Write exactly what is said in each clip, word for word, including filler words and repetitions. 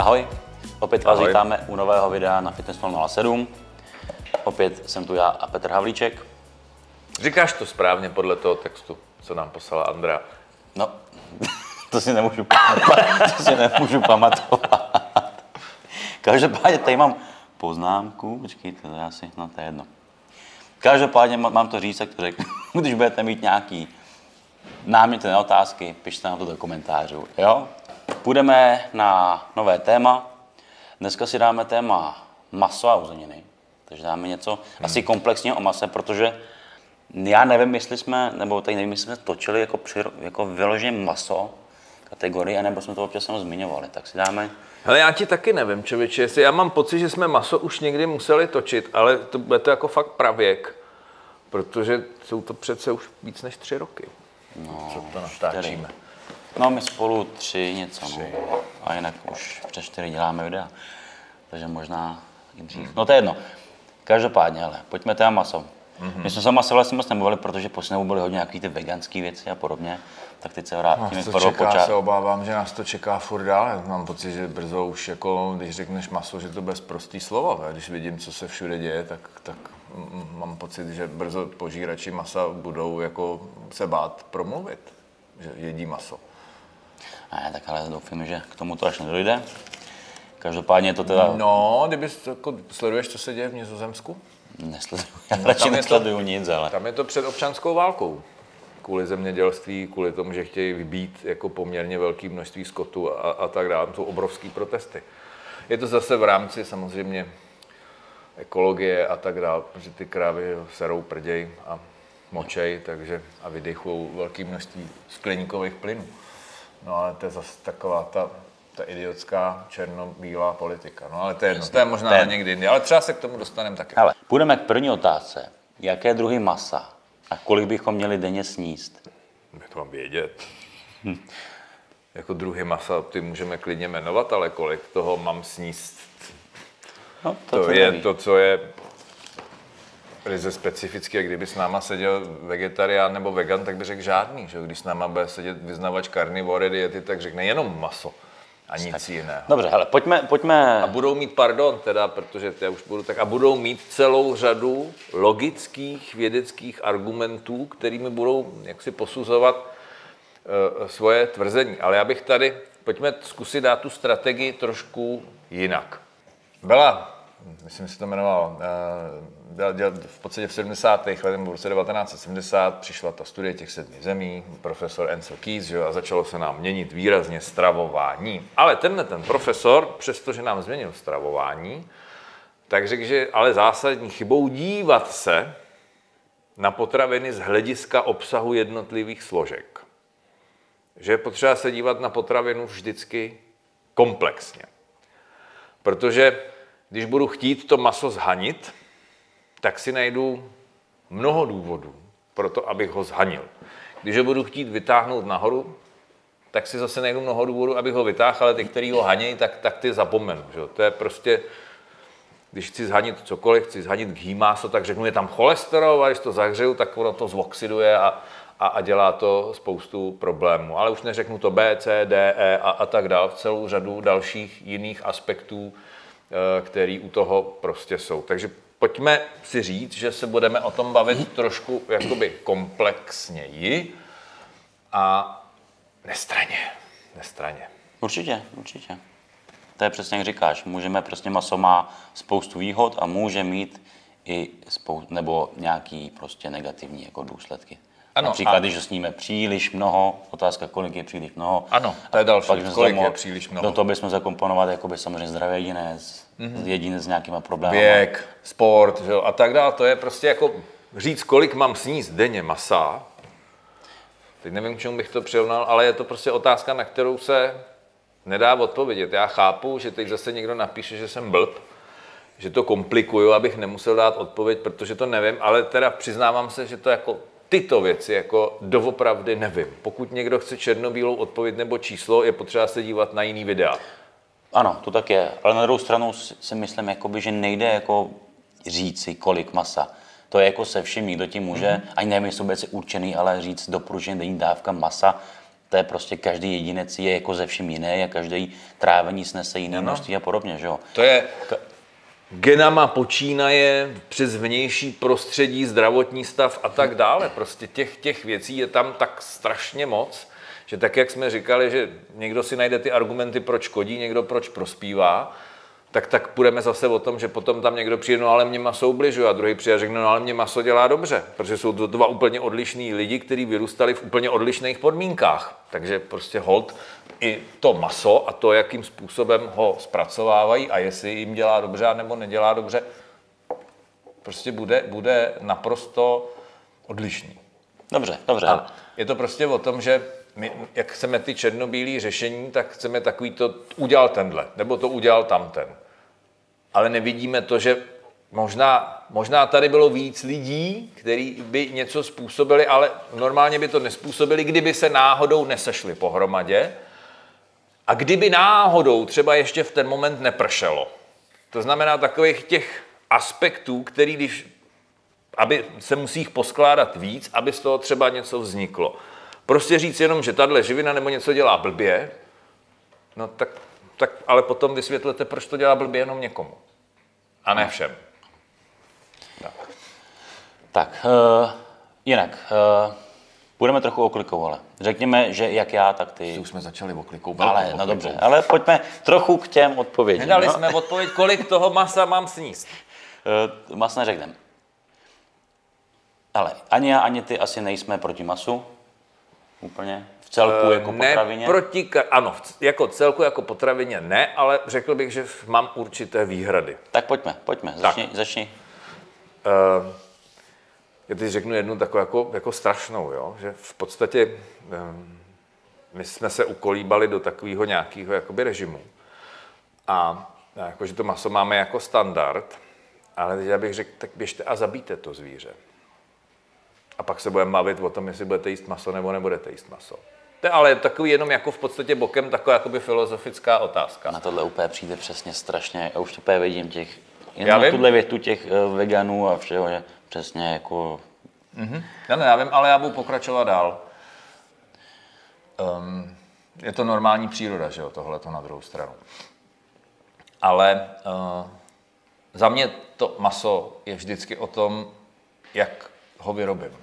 Ahoj, opět vás Ahoj. vítáme u nového videa na Fitness nula nula sedm. Opět jsem tu já a Petr Havlíček. Říkáš to správně podle toho textu, co nám poslala Andrea. No, to si nemůžu pamatovat. To si nemůžu pamatovat. Každopádně tady mám poznámku. Počkejte, to já si, no to je jedno. Každopádně mám to říct, jak to řeknu. Když budete mít nějaký náměty na otázky, pište nám to do komentářů, jo? Půjdeme na nové téma. Dneska si dáme téma maso a uzeniny. Takže dáme něco hmm. asi komplexního o mase, protože já nevím, jestli jsme, nebo tady nevím, jestli jsme točili jako, přiro, jako vyloženě maso kategorii, anebo jsme to občas jenom zmiňovali. Tak si dáme... Hele, já ti taky nevím, čověče, jestli já mám pocit, že jsme maso už někdy museli točit, ale to bude to jako fakt pravěk, protože jsou to přece už víc než tři roky. No, co to natáčíme. Čtyři. No, my spolu tři něco, tři. No. A jinak už přes čtyři děláme videa, takže možná i dřív. Mm. No to je jedno. Každopádně, hele, pojďme teda maso. Mm -hmm. My jsme se maso vlastně moc nemluvili, protože poslednou byly hodně nějaký ty veganské věci a podobně, tak teď se vrátíme z toho počátku. Já se obávám, že nás to čeká furt dál. Mám pocit, že brzo už, jako, když řekneš maso, že to bez prostý slova. Když vidím, co se všude děje, tak, tak mám pocit, že brzo požírači masa budou jako se bát promluvit, že jedí maso. Ne, tak ale doufám, že k tomu to až nedojde. Každopádně to teda... No, kdyby jako, sleduješ, co se děje v Nizozemsku? Nesleduju, já no, radši nesleduju to, nic, ale... Tam je to před občanskou válkou. Kvůli zemědělství, kvůli tomu, že chtějí vybít jako poměrně velké množství skotu a, a tak dále. Tam jsou obrovské protesty. Je to zase v rámci samozřejmě ekologie a tak dále, protože ty krávy serou, prděj a močej, takže a vydechují velké množství skleníkových plynů. No ale to je zase taková ta, ta idiotská černobílá politika. No ale to je, to je možná ten... někdy jindy, ale třeba se k tomu dostaneme taky. Ale půjdeme k první otázce. Jaké druhy masa a kolik bychom měli denně sníst? Bych to mám vědět. Hm. Jako druhy masa ty můžeme klidně jmenovat, ale kolik toho mám sníst? No, to, to je neví. To, co je ryze specificky, a kdyby s náma seděl vegetarián nebo vegan, tak by řekl žádný. Že? Když s náma bude sedět vyznavač karnivory diety, tak řekne jenom maso a nic tak. jiného. Dobře, hele, pojďme, pojďme... A budou mít, pardon, teda, protože já už budu tak, a budou mít celou řadu logických vědeckých argumentů, kterými budou jaksi posuzovat e, svoje tvrzení. Ale já bych tady, pojďme zkusit dát tu strategii trošku jinak. Byla, myslím, že se to jmenovalo, v podstatě v sedmdesátých letech, v roce devatenáct set sedmdesát, přišla ta studie těch sedmi zemí, profesor Ansel Keys, že, a začalo se nám měnit výrazně stravování. Ale tenhle ten profesor, přestože nám změnil stravování, tak řekl, že ale zásadní chybou dívat se na potraviny z hlediska obsahu jednotlivých složek. Že je potřeba se dívat na potravinu vždycky komplexně. Protože když budu chtít to maso zhanit, tak si najdu mnoho důvodů pro to, abych ho zhanil. Když ho budu chtít vytáhnout nahoru, tak si zase najdu mnoho důvodů, abych ho vytáhl, ale ty, který ho hanějí, tak, tak ty zapomenu. Že? To je prostě, když chci zhanit cokoliv, chci zhanit ghee maso, tak řeknu, je tam cholesterol, a když to zahřeju, tak ono to zvoxiduje a, a, a dělá to spoustu problémů. Ale už neřeknu to B, C, D, E a, a tak dál, celou řadu dalších jiných aspektů, který u toho prostě jsou. Takže pojďme si říct, že se budeme o tom bavit trošku jakoby komplexněji a nestraně, nestraně. Určitě, určitě. To je přesně jak říkáš, můžeme prostě maso má spoustu výhod a může mít i spou nebo nějaký prostě negativní jako důsledky. Ano, například, a... když ho sníme příliš mnoho, otázka, kolik je příliš mnoho. Ano, to je další, kolik znamo, je příliš mnoho. Do toho bychom zakomponovat jakoby samozřejmě zdravý jedinec, mm-hmm. jedinec s nějakýma problémy. Věk, sport, že, a tak dále. To je prostě jako říct, kolik mám sníst denně masa. Teď nevím, k čemu bych to přirovnal, ale je to prostě otázka, na kterou se nedá odpovědět. Já chápu, že teď zase někdo napíše, že jsem blb, že to komplikuju, abych nemusel dát odpověď, protože to nevím, ale teda přiznávám se, že to jako tyto věci jako doopravdy nevím. Pokud někdo chce černobílou odpověď nebo číslo, je potřeba se dívat na jiný videa. Ano, to tak je. Ale na druhou stranu si myslím, jakoby, že nejde jako říci, kolik masa. To je jako se vším, kdo tím může, mm-hmm. ani nevím, jestli vůbec je určený, ale říct doporučený denní dávka masa, To je prostě každý jedinec je jako ze vším jiný a každý trávení snese jiné množství a podobně, že jo? To je genama počínaje přes vnější prostředí, zdravotní stav a tak dále. Prostě těch, těch věcí je tam tak strašně moc, že tak, jak jsme říkali, že někdo si najde ty argumenty, proč škodí, někdo proč prospívá, tak tak půjdeme zase o tom, že potom tam někdo přijde, no ale mě maso ubližuje, a druhý přijde a řekne, no ale mě maso dělá dobře, protože jsou to dva úplně odlišní lidi, kteří vyrůstali v úplně odlišných podmínkách. Takže prostě hold i to maso a to, jakým způsobem ho zpracovávají a jestli jim dělá dobře nebo nedělá dobře, prostě bude, bude naprosto odlišný. Dobře, dobře. A je to prostě o tom, že my, jak chceme ty černobílý řešení, tak chceme takový to, udělal tenhle, nebo to udělal tamten. Ale nevidíme to, že možná, možná tady bylo víc lidí, kteří by něco způsobili, ale normálně by to nespůsobili, kdyby se náhodou nesešli pohromadě. A kdyby náhodou třeba ještě v ten moment nepršelo. To znamená takových těch aspektů, který, když, aby se musí jich poskládat víc, aby z toho třeba něco vzniklo. Prostě říct jenom, že tahle živina nebo něco dělá blbě, no tak, tak ale potom vysvětlete, proč to dělá blbě jenom někomu. A ne všem. Tak, tak uh, jinak, uh, budeme trochu oklikou, ale řekněme, že jak já, tak ty. Už jsme začali oklikou. Ale, oklikou. No dobře, ale pojďme trochu k těm odpovědím. Nedali no? jsme odpověď, kolik toho masa mám sníst. Uh, mas neřekneme. Ale ani já, ani ty asi nejsme proti masu. Úplně v celku jako ne, potravině? Proti, ano, jako celku jako potravině ne, ale řekl bych, že mám určité výhrady. Tak pojďme, pojďme, začni. Tak. začni. Uh, já teď řeknu jednu takovou jako, jako strašnou, jo? Že v podstatě um, my jsme se ukolíbali do takového nějakého jakoby režimu. A jakože to maso máme jako standard, ale teď já bych řekl, tak běžte a zabijte to zvíře. A pak se budeme bavit o tom, jestli budete jíst maso nebo nebudete jíst maso. To je ale takový jenom jako v podstatě bokem taková jakoby filozofická otázka. Na tohle úplně přijde přesně strašně. Já už to úplně vidím těch, jenom na tuhle větu těch veganů a všeho, že přesně jako... Mm-hmm. Já, ne, já vím, ale já budu pokračovat dál. Um, je to normální příroda, že jo, tohleto na druhou stranu. Ale uh, za mě to maso je vždycky o tom, jak ho vyrobím.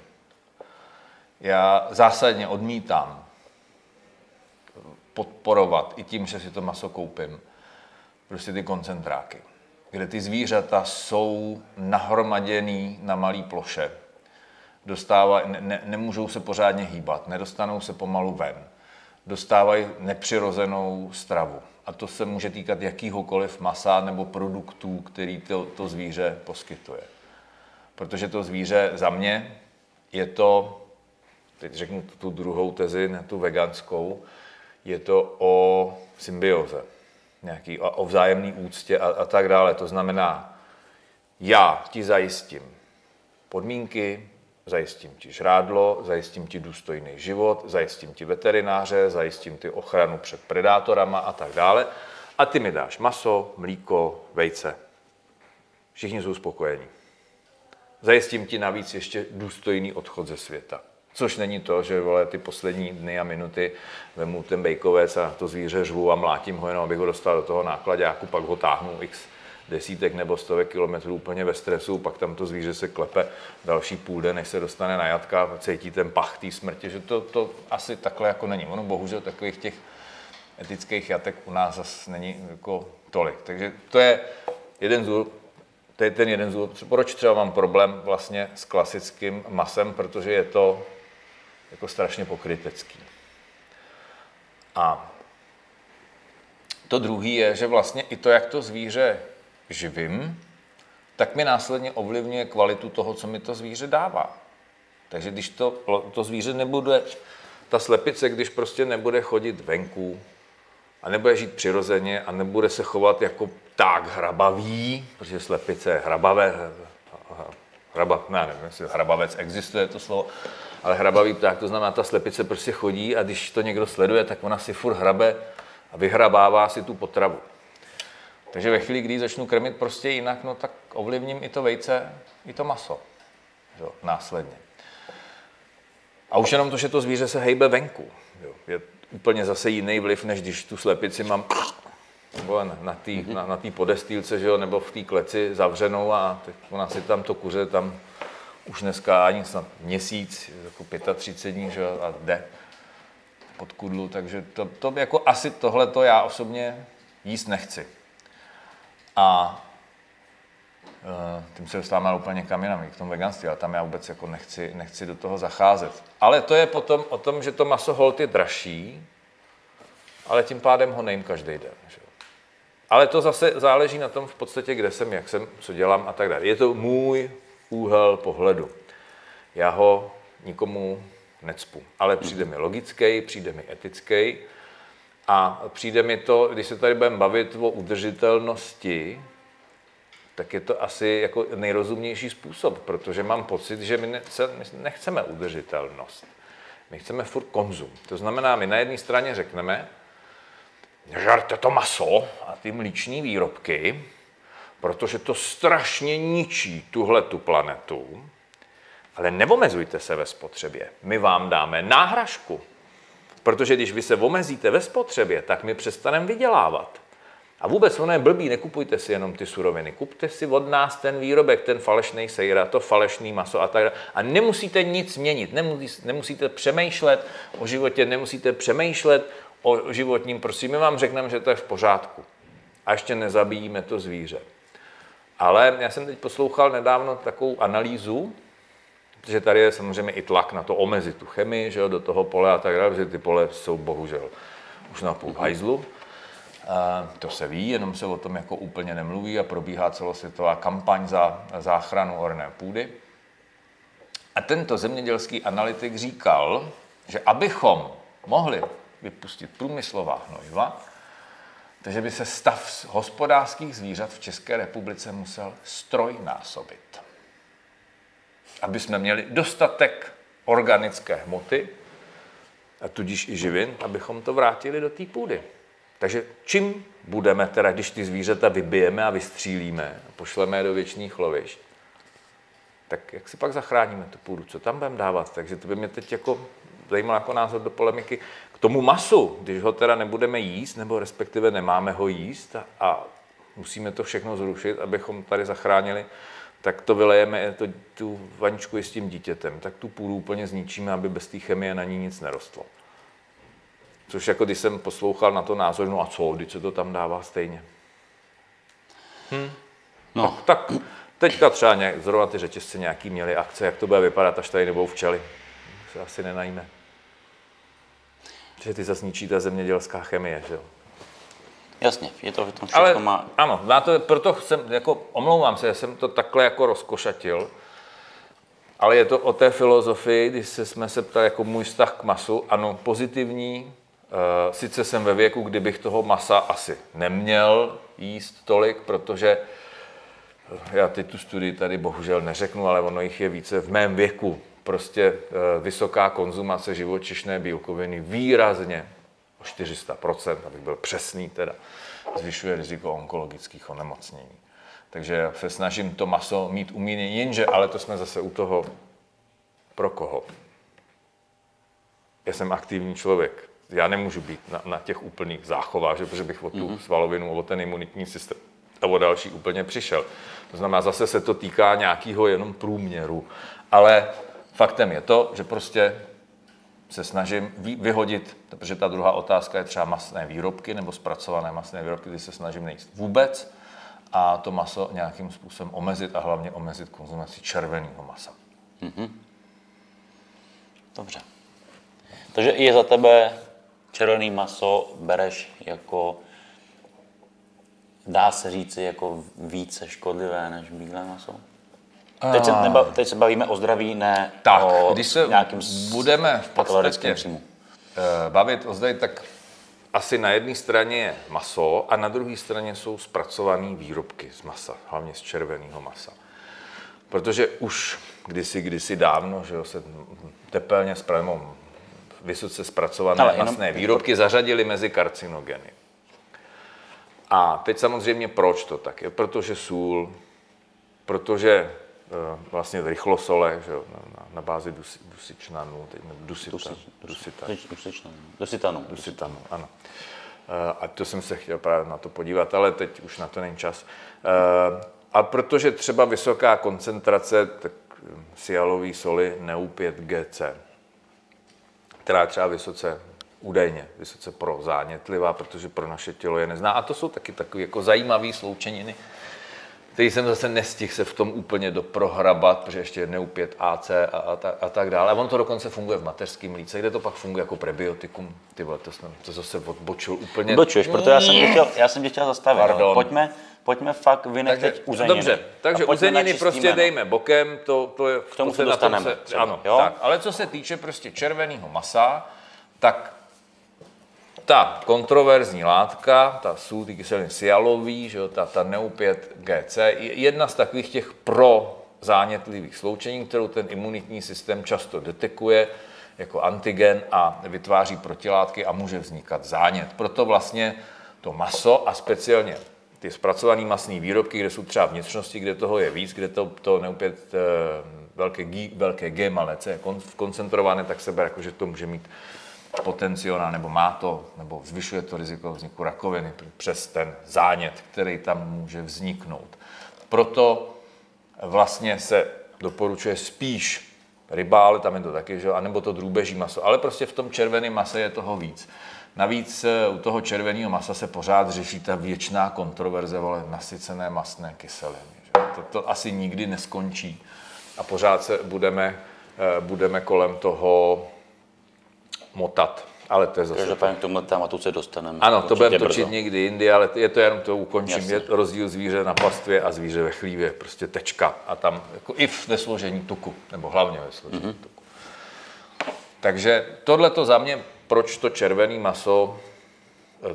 Já zásadně odmítám podporovat i tím, že si to maso koupím, prostě ty koncentráky, kde ty zvířata jsou nahromaděný na malý ploše. Dostávají, ne, ne, nemůžou se pořádně hýbat, nedostanou se pomalu ven. Dostávají nepřirozenou stravu. A to se může týkat jakýhokoliv masa nebo produktů, který to, to zvíře poskytuje. Protože to zvíře za mě je to, teď řeknu tu druhou tezi, ne tu veganskou, je to o symbioze, nějaký, o vzájemné úctě a, a tak dále. To znamená, já ti zajistím podmínky, zajistím ti žrádlo, zajistím ti důstojný život, zajistím ti veterináře, zajistím ti ochranu před predátorama a tak dále. A ty mi dáš maso, mlíko, vejce. Všichni jsou spokojení. Zajistím ti navíc ještě důstojný odchod ze světa. Což není to, že vole, ty poslední dny a minuty vemu ten bejkovec a to zvíře žvu a mlátím ho jenom, abych ho dostal do toho náklaďáku, pak ho táhnu x desítek nebo stovek kilometrů úplně ve stresu, pak tam to zvíře se klepe další půl den, než se dostane na jatka, cítí ten pach té smrti, že to, to asi takhle jako není. Ono bohužel takových těch etických jatek u nás zase není jako tolik. Takže to je jeden z To je ten jeden důvod, proč třeba mám problém vlastně s klasickým masem, protože je to jako strašně pokrytecký. A to druhý je, že vlastně i to, jak to zvíře živím, tak mi následně ovlivňuje kvalitu toho, co mi to zvíře dává. Takže když to, to zvíře nebude, ta slepice, když prostě nebude chodit venku, a nebude žít přirozeně a nebude se chovat jako tak hrabavý, protože slepice je hrabavé, hraba, ne, nevím, jestli hrabavec existuje to slovo, ale hrabavý pták, to znamená, ta slepice prostě chodí a když to někdo sleduje, tak ona si furt hrabe a vyhrabává si tu potravu. Takže ve chvíli, kdy začnu krmit prostě jinak, no tak ovlivním i to vejce, i to maso, jo, následně. A už jenom to, že to zvíře se hejbe venku. Je úplně zase jiný vliv, než když tu slepici mám na té na, na podestýlce, že jo, nebo v té kleci zavřenou a ona si tam to kuře tam už dneska ani snad měsíc, jako třicet pět dní, že jo, a jde pod kudlu, takže to, to jako asi tohleto já osobně jíst nechci. A tím se dostáváme úplně kam jinam, k tomu veganství, ale tam já vůbec jako nechci, nechci do toho zacházet. Ale to je potom o tom, že to maso holt je dražší, ale tím pádem ho nejím každý den. Že? Ale to zase záleží na tom v podstatě, kde jsem, jak jsem, co dělám a tak dále. Je to můj úhel pohledu. Já ho nikomu necpu, ale přijde mi logický, přijde mi etický a přijde mi to, když se tady budeme bavit o udržitelnosti, tak je to asi jako nejrozumnější způsob, protože mám pocit, že my nechceme udržitelnost. My chceme furt konzum. To znamená, my na jedné straně řekneme, žerte to maso a ty mléčné výrobky, protože to strašně ničí tuhle tu planetu, ale neomezujte se ve spotřebě. My vám dáme náhražku, protože když vy se omezíte ve spotřebě, tak my přestaneme vydělávat. A vůbec ono je blbý, nekupujte si jenom ty suroviny, kupte si od nás ten výrobek, ten falešný sejra, to falešný maso a tak dále. A nemusíte nic měnit, nemusíte, nemusíte přemýšlet o životě, nemusíte přemýšlet o životním prostředí. My vám řekneme, že to je v pořádku a ještě nezabíjíme to zvíře. Ale já jsem teď poslouchal nedávno takovou analýzu, protože tady je samozřejmě i tlak na to omezit tu chemii, že jo, do toho pole a tak dále, protože ty pole jsou bohužel už na půl hajzlu. To se ví, jenom se o tom jako úplně nemluví a probíhá celosvětová kampaň za záchranu orné půdy. A tento zemědělský analytik říkal, že abychom mohli vypustit průmyslová hnojiva, takže by se stav hospodářských zvířat v České republice musel strojnásobit. Aby jsme měli dostatek organické hmoty, a tudíž i živin, abychom to vrátili do té půdy. Takže čím budeme teda, když ty zvířata vybijeme a vystřílíme a pošleme je do věčných lovišť, tak jak si pak zachráníme tu půdu, co tam budeme dávat? Takže to by mě teď jako zajímalo jako názor do polemiky. K tomu masu, když ho teda nebudeme jíst, nebo respektive nemáme ho jíst a, a musíme to všechno zrušit, abychom tady zachránili, tak to vylejeme, to, tu vaničku i s tím dítětem, tak tu půdu úplně zničíme, aby bez té chemie na ní nic nerostlo. Což jako když jsem poslouchal na to názor, no a co, když se to tam dává stejně. Hm. No. Tak, tak teďka třeba nějak, zrovna ty řetězce nějaký měly akce, jak to bude vypadat, až tady nebudou včely. Se asi nenajme. Že ty zase ničí ta zemědělská chemie, že jo? Jasně, je to, že tam všechno ale, má... Ano, na to, proto jsem, jako omlouvám se, já jsem to takhle jako rozkošatil. Ale je to o té filozofii, když se jsme se ptali jako můj vztah k masu, ano, pozitivní, e, sice jsem ve věku, kdybych toho masa asi neměl jíst tolik, protože já teď tu studii tady bohužel neřeknu, ale ono jich je více v mém věku. Prostě e, vysoká konzumace živočišné bílkoviny výrazně o čtyři sta procent, abych byl přesný teda, zvyšuje riziko onkologických onemocnění. Takže se snažím to maso mít umírněné, jenže, ale to jsme zase u toho, pro koho. Já jsem aktivní člověk, já nemůžu být na, na těch úplných záchovách, že, protože bych o tu svalovinu, o ten imunitní systém a o další úplně přišel. To znamená, zase se to týká nějakého jenom průměru. Ale faktem je to, že prostě se snažím vyhodit, protože ta druhá otázka je třeba masné výrobky nebo zpracované masné výrobky, kdy se snažím nejíst vůbec, a to maso nějakým způsobem omezit a hlavně omezit konzumaci červeného masa. Mm-hmm. Dobře. Takže i za tebe červené maso bereš jako, dá se říci, jako více škodlivé než bílé maso? A... Teď, se nebav, teď se bavíme o zdraví, ne tak, o když se nějakým budeme v podstatě bavit o zdraví, tak asi na jedné straně je maso a na druhé straně jsou zpracované výrobky z masa, hlavně z červeného masa. Protože už kdysi, kdysi dávno, že jo, se tepelně zpracované, vysoce zpracované ale masné jenom... výrobky zařadily mezi karcinogeny. A teď samozřejmě proč to tak je? Protože sůl, protože vlastně rychlosole, že jo, na, na bázi dus, dusičnanů, dusita, dusita, dusita, dusitanů, dusitanů, ano. A to jsem se chtěl právě na to podívat, ale teď už na to není čas. A protože třeba vysoká koncentrace tak sialové soli N E U pět G C, která je třeba vysoce, údajně vysoce prozánětlivá, protože pro naše tělo je nezná. A to jsou taky takové jako zajímavé sloučeniny, který jsem zase nestihl se v tom úplně doprohrabat, protože ještě jednou pět A C a, a, ta, a tak dále. A ono to dokonce funguje v mateřském mlíce, kde to pak funguje jako prebiotikum. Ty vole, to jsem to zase odbočil úplně. Odbočuješ, protože já jsem tě chtěl, já jsem tě chtěl zastavit. No, pojďme, pojďme fakt vynechat teď uzeniny. Dobře, takže uzeniny prostě jméno. Dejme bokem, to, to je... K tomu se dostaneme. Na tom se, třeba, ano, jo? Tak, ale co se týče prostě červeného masa, tak... Ta kontroverzní látka, ta sůl, ty kyseliny sialový, že jo, ta, ta N E U pět G C, je jedna z takových těch prozánětlivých sloučení, kterou ten imunitní systém často detekuje jako antigen a vytváří protilátky a může vznikat zánět. Proto vlastně to maso a speciálně ty zpracované masné výrobky, kde jsou třeba vnitřnosti, kde toho je víc, kde to, to N E U pět velké G, velké G malé C je koncentrované, tak se bere, že to může mít potenciál, nebo má to, nebo zvyšuje to riziko vzniku rakoviny přes ten zánět, který tam může vzniknout. Proto vlastně se doporučuje spíš ryba, ale tam je to taky, že? Anebo to drůbeží maso, ale prostě v tom červeném mase je toho víc. Navíc u toho červeného masa se pořád řeší ta věčná kontroverze, vole, nasycené masné kyseliny. To, to asi nikdy neskončí a pořád se budeme, budeme kolem toho motat, ale to je zase... Každopádně k tomu tématu se dostaneme. Ano, to budeme točit brzo. Někdy jindy, ale je to jenom to ukončím. Jasně. Je rozdíl zvíře na pastvě a zvíře ve chlívě, prostě tečka. A tam jako i ve složení tuku, nebo hlavně ve složení mm-hmm. tuku. Takže tohle to za mě, proč to červené maso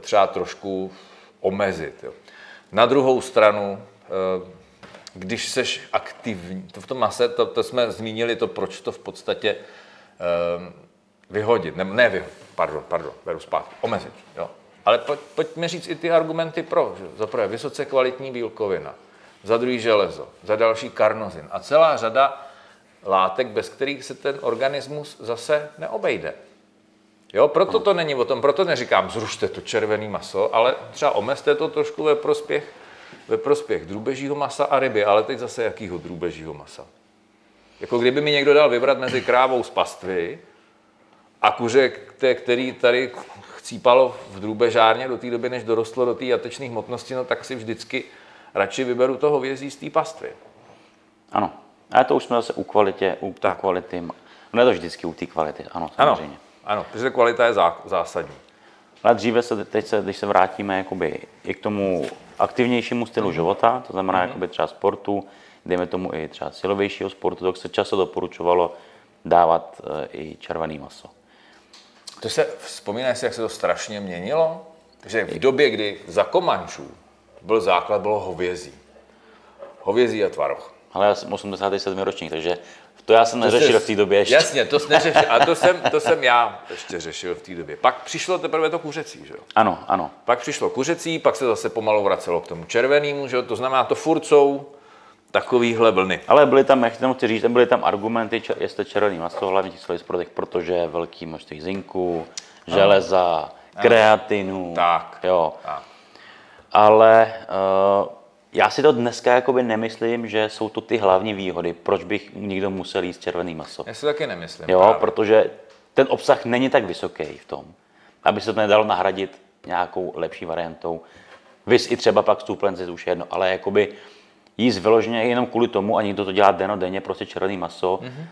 třeba trošku omezit. Jo. Na druhou stranu, když seš aktivní, to v tom mase, to, to jsme zmínili to, proč to v podstatě vyhodit, ne, ne vyhodit, pardon, pardon, beru zpátky, omezit, jo. Ale pojď, pojďme říct i ty argumenty pro, že? Za prvé vysoce kvalitní bílkovina, za druhý železo, za další karnozin a celá řada látek, bez kterých se ten organismus zase neobejde. Jo, proto to není o tom, proto neříkám, zrušte to červené maso, ale třeba omezte to trošku ve prospěch, ve prospěch drůbežího masa a ryby, ale teď zase jakýho drůbežího masa. Jako kdyby mi někdo dal vybrat mezi krávou z pastvy a kuře, který tady chcípalo v drůbežárně do té doby, než dorostlo do té jatečné hmotnosti, no tak si vždycky radši vyberu toho hovězí z té pastvy. Ano, ale to už jsme zase u kvalitě, u kvality. No je to vždycky u té kvality, ano, samozřejmě. Ano, ano, protože kvalita je zásadní. Ale dříve, se, teď se, když se vrátíme jakoby i k tomu aktivnějšímu stylu mm. života, to znamená mm. jakoby třeba sportu, dejme tomu i třeba silovějšího sportu, tak se často doporučovalo dávat i červené maso. To se, vzpomínáš si, jak se to strašně měnilo? Takže v době, kdy za Komančů byl základ, bylo hovězí. Hovězí a tvaroh. Ale já jsem osmdesátý sedmý ročník, takže to já jsem to neřešil jsi, v té době ještě. Jasně, to jsi neřešil, a to jsem, to jsem já ještě řešil v té době. Pak přišlo teprve to kuřecí, že jo? Ano, ano. Pak přišlo kuřecí, pak se zase pomalu vracelo k tomu červenému, že jo? To znamená, to furt jsou takovýhle vlny. Ale byly tam, jak chci říct, byly tam argumenty, jestli červený maso, hlavně těch silových sportech, protože je velký množství zinku, železa, ano, kreatinu. Tak, jo. Tak. Ale uh, já si to dneska jakoby nemyslím, že jsou to ty hlavní výhody, proč bych někdo musel jíst červený maso. Já si taky nemyslím. Jo, právě. Protože ten obsah není tak vysoký v tom, aby se to nedalo nahradit nějakou lepší variantou. Vys i třeba pak stuplenci, už jedno, ale jakoby jíst vyloženě jenom kvůli tomu, a někdo to dělá den o denně, prostě červený maso. Mm-hmm.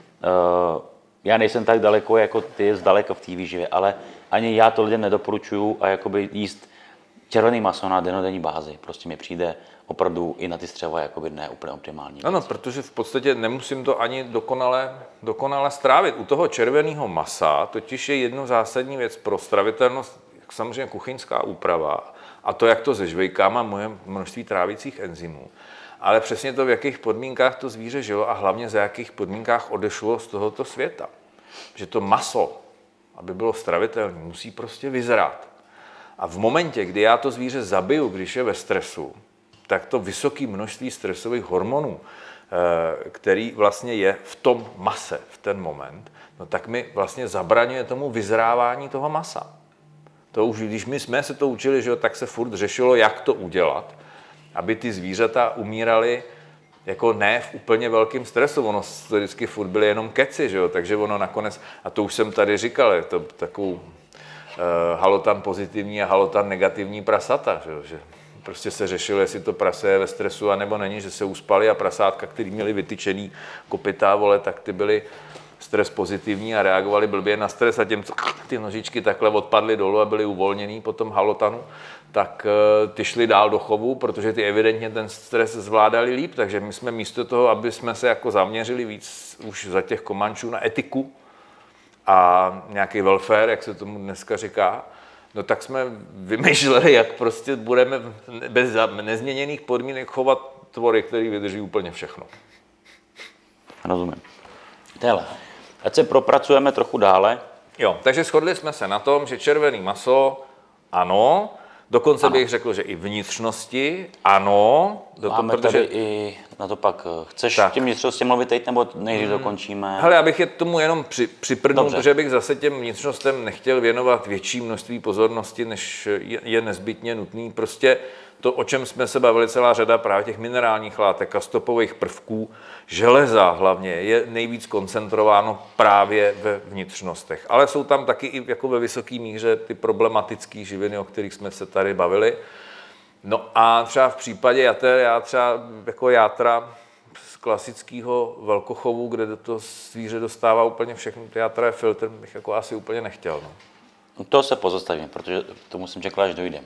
Uh, já nejsem tak daleko jako ty zdaleka v té výživě, ale ani já to lidem nedoporučuju a jakoby jíst červený maso na den o denní bázi. Prostě mi přijde opravdu i na ty střeva jakoby ne úplně optimální. Ano, protože v podstatě nemusím to ani dokonale, dokonale strávit. U toho červeného masa totiž je jedno zásadní věc pro stravitelnost, samozřejmě kuchyňská úprava a to, jak to zežvejká, má moje množství trávicích enzymů. Ale přesně to, v jakých podmínkách to zvíře žilo a hlavně za jakých podmínkách odešlo z tohoto světa. Že to maso, aby bylo stravitelné, musí prostě vyzrát. A v momentě, kdy já to zvíře zabiju, když je ve stresu, tak to vysoké množství stresových hormonů, který vlastně je v tom mase v ten moment, no tak mi vlastně zabraňuje tomu vyzrávání toho masa. To už, když my jsme se to učili, že jo, tak se furt řešilo, jak to udělat, aby ty zvířata umírali jako ne v úplně velkým stresu. Ono to vždycky furt byly jenom keci, že jo, takže ono nakonec, a to už jsem tady říkal, je to takovou e, halotan pozitivní a halotan negativní prasata, že jo, že prostě se řešilo, jestli to prase je ve stresu, anebo není, že se uspali a prasátka, který měli vytyčený kopytá, vole, tak ty byly stres pozitivní a reagovali blbě na stres a těm, co ty nožičky takhle odpadly dolů a byly uvolněný po tom halotanu, tak ty šli dál do chovu, protože ty evidentně ten stres zvládali líp, takže my jsme místo toho, aby jsme se jako zaměřili víc už za těch komančů na etiku a nějaký welfare, jak se tomu dneska říká, no tak jsme vymýšleli, jak prostě budeme bez nezměněných podmínek chovat tvory, který vydrží úplně všechno. Rozumím. Hele, ať se propracujeme trochu dále. Jo, takže shodli jsme se na tom, že červený maso, ano, dokonce ano. bych řekl, že i vnitřnosti, ano. Dokonce, máme protože... tady i na to pak, chceš tak. těm vnitřnostem mluvit teď, nebo nejdřív hmm. dokončíme? Hele, abych je tomu jenom při, připrnul, Dobře. protože bych zase těm vnitřnostem nechtěl věnovat větší množství pozornosti, než je, je nezbytně nutný. Prostě to, o čem jsme se bavili, celá řada právě těch minerálních látek a stopových prvků, železa hlavně, je nejvíc koncentrováno právě ve vnitřnostech. Ale jsou tam taky i jako ve vysoké míře ty problematické živiny, o kterých jsme se tady bavili. No a třeba v případě jater, já třeba jako játra z klasického velkochovu, kde do toho zvíře dostává úplně všechny ty játra je filtr, bych jako asi úplně nechtěl. No. To se pozastavím, protože to musím čekat, až dojdem.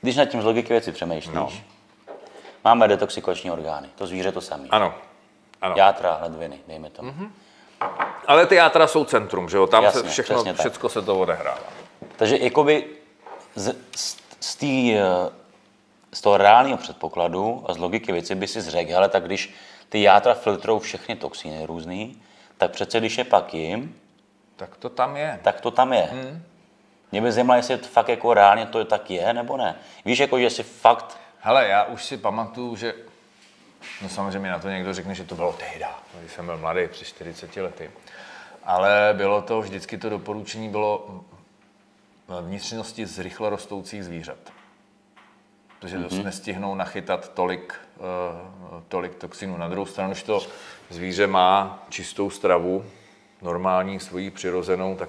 Když nad tím z logiky věci přemýšlíš, no. máme detoxikační orgány, to zvíře to samé. Ano. ano. Játra, ledviny, dejme to. Mm-hmm. Ale ty játra jsou centrum, že jo? Tam Jasně, se všechno, všechno se to odehrává. Takže jakoby z, z, z, tý, z toho reálného předpokladu a z logiky věci by si řekl, ale tak když ty játra filtrujou všechny toxiny různý, tak přece když je pak jim, tak to tam je. Tak to tam je. Hmm. Mě by zajímalo, jestli fakt jako reálně to tak je, nebo ne. Víš, jako, že si fakt... Hele, já už si pamatuju, že... No samozřejmě na to někdo řekne, že to bylo tehda, když jsem byl mladý, při čtyřiceti lety. Ale bylo to, vždycky to doporučení bylo vnitřnosti z rychle rostoucích zvířat. Protože mm-hmm. to nestihnou nachytat tolik, uh, tolik toxinů. Na druhou stranu, když to zvíře má čistou stravu, normální, svoji přirozenou, tak...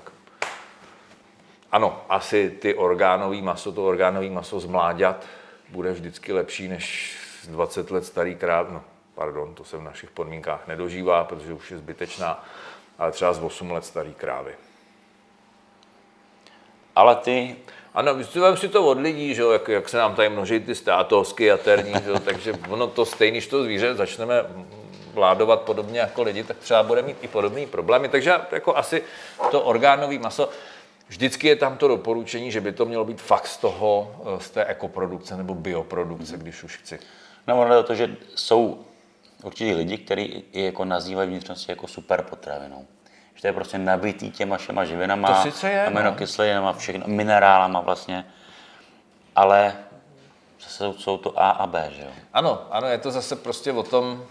Ano, asi ty orgánový maso, to orgánový maso zmláďat bude vždycky lepší než dvacet let starý kráv. No, pardon, to se v našich podmínkách nedožívá, protože už je zbytečná, ale třeba z osmi let starý krávy. Ale ty... Ano, vem si to od lidí, že jo, jak, jak se nám tady množí ty státovsky, jaterní, že jo, takže ono to stejný, že to zvíře začneme vládovat podobně jako lidi, tak třeba bude mít i podobné problémy, takže jako asi to orgánový maso... Vždycky je tam to doporučení, že by to mělo být fakt z toho, z té ekoprodukce nebo bioprodukce, když už chci. No, ono je to, že jsou určitě lidi, kteří jako nazývají vnitřnosti jako super potravinou. Že to je prostě nabitý těma všema živinama, aminokyselinama, všechno, minerálama vlastně. Ale zase jsou to A a B, že jo? Ano, ano, je to zase prostě o tom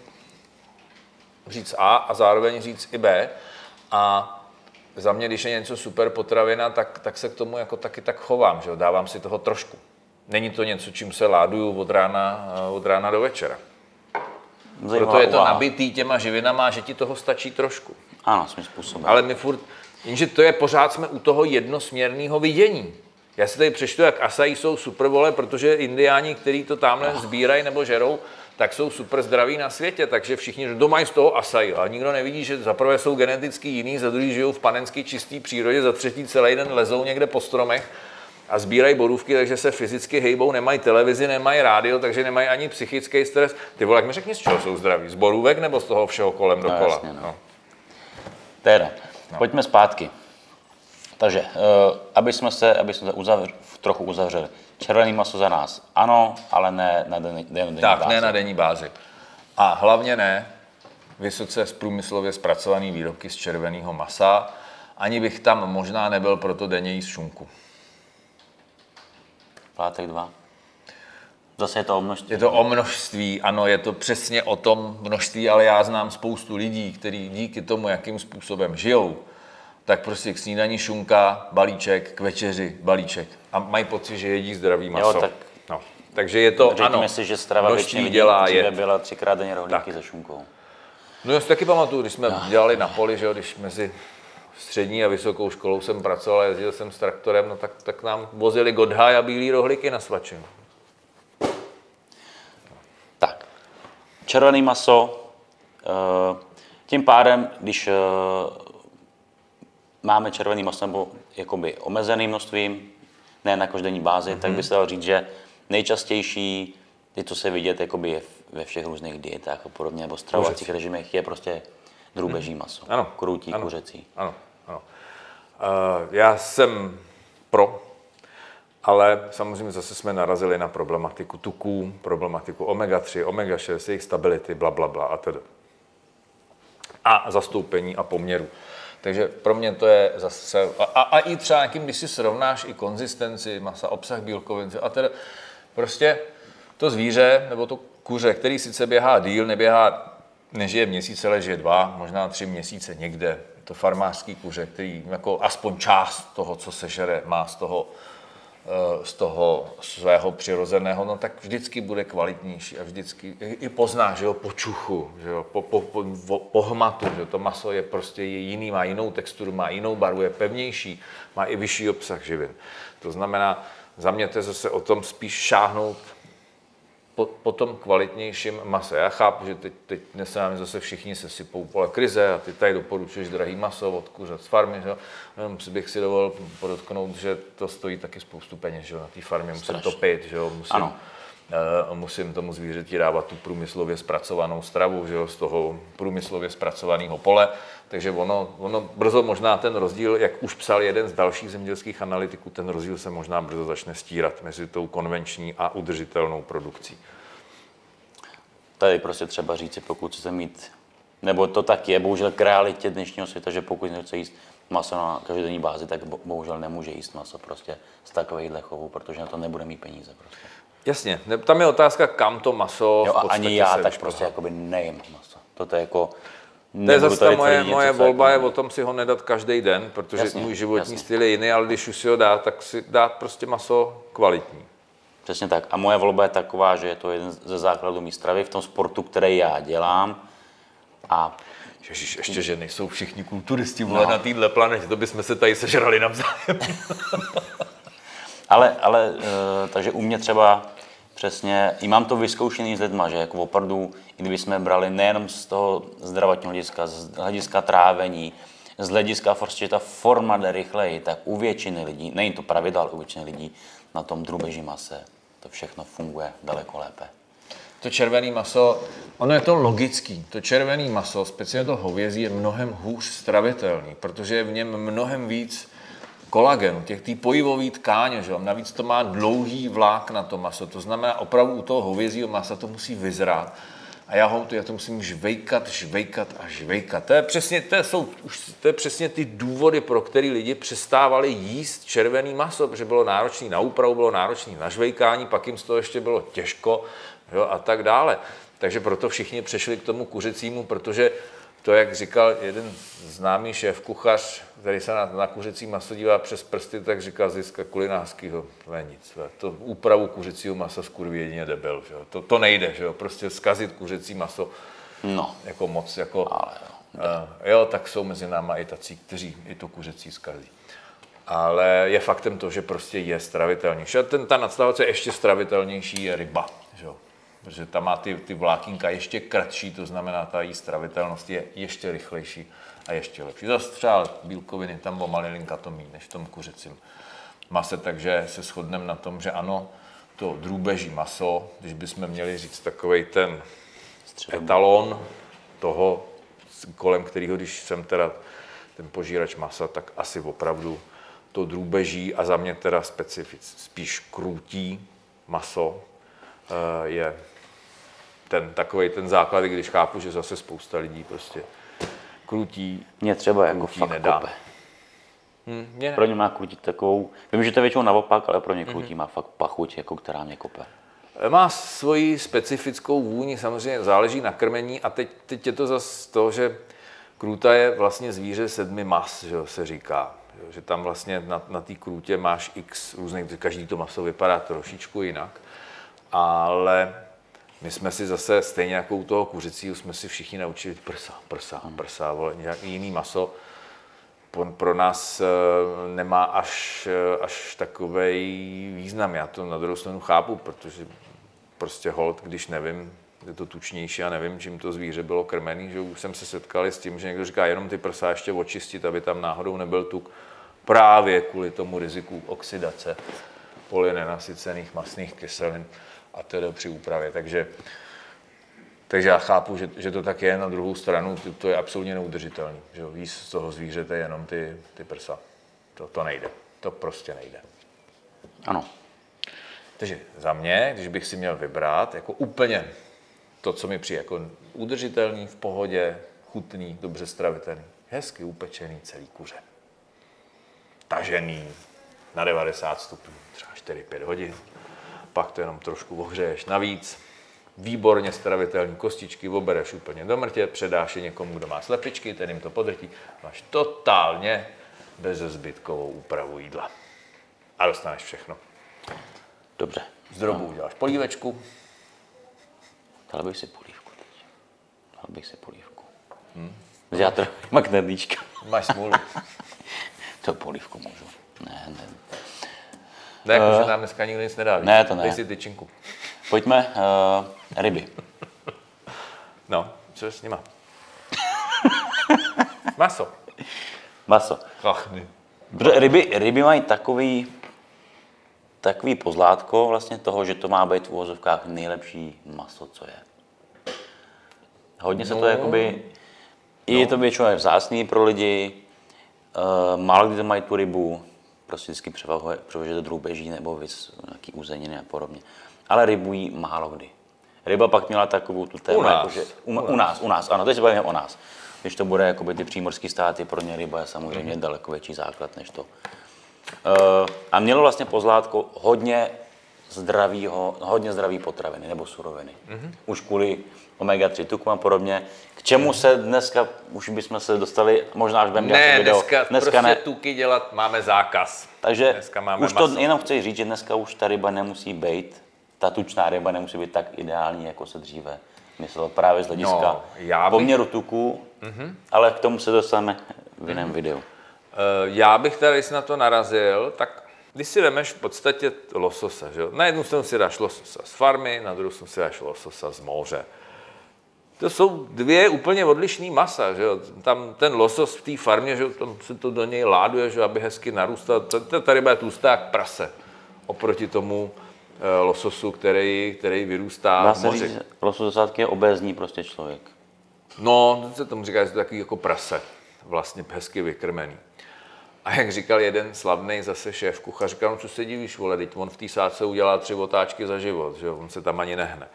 říct A a zároveň říct i B. A za mě, když je něco super potravina, tak, tak se k tomu jako taky tak chovám, že jo? Dávám si toho trošku. Není to něco, čím se láduju od rána, od rána do večera. Zajímavá Proto je to uváha. nabitý těma živinama, že ti toho stačí trošku. Ano, svým způsobem. Ale my furt, jenže to je pořád jsme u toho jednosměrného vidění. Já si tady přečtu, jak asají jsou super, vole, protože indiáni, kteří to tamhle oh. sbírají nebo žerou, tak jsou super zdraví na světě, takže všichni domají z toho asají. A nikdo nevidí, že za prvé jsou geneticky jiný, za druhý žijou v panenské čisté přírodě, za třetí celý den lezou někde po stromech a sbírají borůvky, takže se fyzicky hejbou, nemají televizi, nemají rádio, takže nemají ani psychický stres. Ty vole, jak mi řekni, z čeho jsou zdraví? Z borůvek nebo z toho všeho kolem no, dokola? Jasně, no. No. Teda, no. pojďme zpátky. Takže, uh, aby jsme se, aby jsme se uzavř, trochu uzavřeli. Červený maso za nás ano, ale ne na denní, den, denní tak, bázi. Tak, ne na denní bázi. A hlavně ne vysoce průmyslově zpracované výrobky z červeného masa. Ani bych tam možná nebyl proto denně jíst šunku. Pátek dva. Zase je to o množství. Je to o množství, ano, je to přesně o tom množství, ale já znám spoustu lidí, kteří díky tomu, jakým způsobem žijou, tak prostě k snídani šunka, balíček, k večeři, balíček. A mají pocit, že jedí zdravý maso. Jo, tak... no. Takže je to, řekněme ano, si, že strava většině lidí dříve byla třikrát denně rohlíky se šunkou. No já si taky pamatuju, když jsme no. dělali na poli, že jo, když mezi střední a vysokou školou jsem pracoval, jezdil jsem s traktorem, no tak, tak nám vozili Godhaj a bílý rohlíky na svačinu. Tak, červené maso, tím pádem, když máme červené maso nebo jakoby omezeným množstvím, ne na každodenní bázi, mm-hmm. tak by se dalo říct, že nejčastější, ty, co se vidět jakoby je ve všech různých dietách a podobně, nebo stravovacích režimech, je prostě drůbeží maso, ano, krutí, ano, kuřecí. Ano, ano. Uh, já jsem pro, ale samozřejmě zase jsme narazili na problematiku tuků, problematiku omega tři, omega šest, jejich stability, blablabla a tedy. A zastoupení a poměru. Takže pro mě to je zase... A, a, a i třeba nějakým, když si srovnáš i konzistenci masa, obsah bílkovin a tedy prostě to zvíře nebo to kuře, který sice běhá díl, neběhá... Nežije měsíce, ale žije dva, možná tři měsíce někde. Je to farmářský kuře, který jako aspoň část toho, co se žere, má z toho, z toho svého přirozeného, no tak vždycky bude kvalitnější a vždycky i pozná, že jo, po čuchu, že jo, po, po, po, po hmatu, že jo, to maso je prostě jiný, má jinou texturu, má jinou barvu, je pevnější, má i vyšší obsah živin. To znamená, za mě to je zase o tom spíš šáhnout Po, po tom kvalitnějším mase. Já chápu, že teď, teď dnes se nám zase všichni se sypou pole krize a ty tady doporučuješ drahý maso od kuřat z farmy. Že? Jenom bych si dovolil podotknout, že to stojí taky spoustu peněz. Že? Na té farmě musím Strašný. topit, že? Musím, uh, musím tomu zvířeti dávat tu průmyslově zpracovanou stravu, že? Z toho průmyslově zpracovaného pole. Takže ono, ono brzo možná ten rozdíl, jak už psal jeden z dalších zemědělských analytiků, ten rozdíl se možná brzo začne stírat mezi tou konvenční a udržitelnou produkcí. Tady prostě třeba říct, pokud chcete mít, nebo to tak je, bohužel k realitě dnešního světa, že pokud nechce jíst maso na každodenní bázi, tak bohužel nemůže jíst maso prostě z takovejhle chovu, protože na to nebude mít peníze. Prostě. Jasně, tam je otázka, kam to maso jo, v podstatě ani já tak prostě jakoby nejím maso. Toto je jako... To je zase ta moje, moje volba, je o tom si ho nedat každý den, protože jasně, můj životní jasně. styl je jiný, ale když už si ho dá, tak si dát prostě maso kvalitní. Přesně tak. A moje volba je taková, že je to jeden ze základů mý stravy v tom sportu, který já dělám. A... Ježiš, ještě, že nejsou všichni kulturisti no. na této planetě, to bychom se tady sežrali navzájem. ale, ale, takže u mě třeba... Přesně, i mám to vyzkoušený s lidma, že jako opravdu, i kdyby jsme brali nejenom z toho zdravotního hlediska, z hlediska trávení, z hlediska prostě ta forma jde rychleji, tak u většiny lidí, není to pravidlo, ale u většiny lidí na tom drůbeží mase to všechno funguje daleko lépe. To červené maso, ono je to logický, to červené maso, speciálně to hovězí, je mnohem hůř stravitelný, protože je v něm mnohem víc kolagenu, těch tý pojivový tkáně, že? Navíc to má dlouhý vlák na to maso, to znamená opravdu u toho hovězího masa to musí vyzrát a já ho to, já to musím žvejkat, žvejkat a žvejkat. To je přesně, to jsou, to je přesně ty důvody, pro které lidi přestávali jíst červený maso, protože bylo náročné na úpravu, bylo náročné na žvejkání, pak jim z toho ještě bylo těžko, že? A tak dále. Takže proto všichni přešli k tomu kuřecímu, protože to, jak říkal jeden známý šéf, kuchař, který se na, na kuřecí maso dívá přes prsty, tak říkal Ziska Kulinářskýho, to je nic. To úpravu kuřecího masa skurví jedině debil. Že? To, to nejde, že? Prostě zkazit kuřecí maso no. jako moc. Jako, ale jo. Uh, jo, tak jsou mezi náma i tací, kteří i to kuřecí zkazí. Ale je faktem to, že prostě je stravitelnější. A ten, ta nadstava, co je ještě stravitelnější, je ryba. Že? Protože tam má ty, ty vlákínka ještě kratší, to znamená, ta její stravitelnost je ještě rychlejší a ještě lepší. Zase třeba bílkoviny tam o malilinka to míň než v tom kuřecím mase, takže se shodneme na tom, že ano, to drůbeží maso, když bychom měli říct takovej ten etalon toho, kolem kterého, když jsem teda ten požírač masa, tak asi opravdu to drůbeží a za mě teda specific, spíš krutí maso je ten takový ten základ, když chápu, že zase spousta lidí prostě krutí. Mě třeba jako fakt nedá. Hmm, mě pro ně má krutí takovou, vím, že to je většinou naopak, ale pro ně krutí mm-hmm. má fakt pachuť, jako která mě kope. Má svoji specifickou vůni, samozřejmě záleží na krmení a teď, teď je to zase to, že krůta je vlastně zvíře sedmi mas, že se říká. Že tam vlastně na, na té krůtě máš x různých, každý to maso vypadá trošičku jinak, ale my jsme si zase stejně jako u toho kuřecího jsme si všichni naučili prsa, prsa, prsa, vole, nějaký jiný maso. Pro nás nemá až, až takový význam. Já to na druhou stranu chápu, protože prostě holt, když nevím, je to tučnější a nevím, čím to zvíře bylo krmený, že už jsem se setkal s tím, že někdo říká, jenom ty prsa ještě očistit, aby tam náhodou nebyl tuk, právě kvůli tomu riziku oxidace polyenenasycených mastných kyselin a tedy při úpravě. Takže, takže já chápu, že, že to tak je, na druhou stranu to je absolutně neudržitelné. Jíst z toho zvířete je jenom ty, ty prsa. To, to nejde. To prostě nejde. Ano. Takže za mě, když bych si měl vybrat, jako úplně to, co mi přijde, jako udržitelný, v pohodě, chutný, dobře stravitelný, hezky upečený celý kuře. Tažený na devadesát stupňů, třeba čtyři pět hodin. Pak to jenom trošku ohřeješ navíc. Výborně stravitelný kostičky, obereš úplně do mrtě, předáš je někomu, kdo má slepičky, ten jim to podrtí. Máš totálně bezezbytkovou úpravu jídla. A dostaneš všechno. Dobře. Z drobu no. Uděláš polívečku. Dal bych si polívku teď. Dal bych si polívku. Hmm? Já trochu magnedlíčka. Máš smůlu. To polívku můžu. Ne, ne. Ne, jako, že nám dneska nikdo nic nedá. Ne, to ne. Dej si tyčinku. Pojďme, uh, ryby. No, co je s nima? Maso. Maso. Ach, ryby, ryby mají takový, takový pozlátko vlastně toho, že to má být v uvozovkách nejlepší maso, co je. Hodně se no. to jakoby... No. Je to většinou vzácný pro lidi, uh, málo kdy to mají tu rybu. Prostě vždycky převažuje do drůbeží nebo vys, nějaký uzeniny a podobně. Ale rybu jí málo kdy. Ryba pak měla takovou tu tému, jakože u, u nás, u nás, ano, teď se bavíme o nás. Když to bude jakoby ty přímořské státy, pro ně ryba je samozřejmě mm-hmm. daleko větší základ než to. Uh, a mělo vlastně pozlátko hodně zdravýho, hodně zdravý potraviny nebo suroviny. Mm-hmm. Už kvůli omega tři tuku a podobně. K čemu se dneska, už bychom se dostali, možná až budeme dělat video. Dneska, dneska prostě ne, tuky dělat máme zákaz. Takže dneska máme už maso. To jenom chci říct, že dneska už ta ryba nemusí být, ta tučná ryba nemusí být tak ideální, jako se dříve myslelo právě z hlediska no, já poměru bych... tuků, mm-hmm. ale k tomu se dostaneme v jiném mm-hmm. videu. Já bych tady, jestli na to narazil, tak když si vemeš v podstatě lososa, že jo? Na jednu stranu si dáš lososa z farmy, na druhou stranu si dáš lososa z moře. To jsou dvě úplně odlišné masa, že jo? Tam ten losos v té farmě, že jo? Tam se to do něj láduje, že jo? Aby hezky narůstal. Ta ryba je tlustá jak prase oproti tomu e, lososu, který, který vyrůstá Dá v moři. Říct, losos zasádky je obézní prostě člověk. No, to se tomu říká, že to je takový jako prase, vlastně hezky vykrmený. A jak říkal jeden slavný zase šéf kuchař, říkal, no co se divíš, vole, teď on v té sádce udělá tři otáčky za život, že on se tam ani nehne.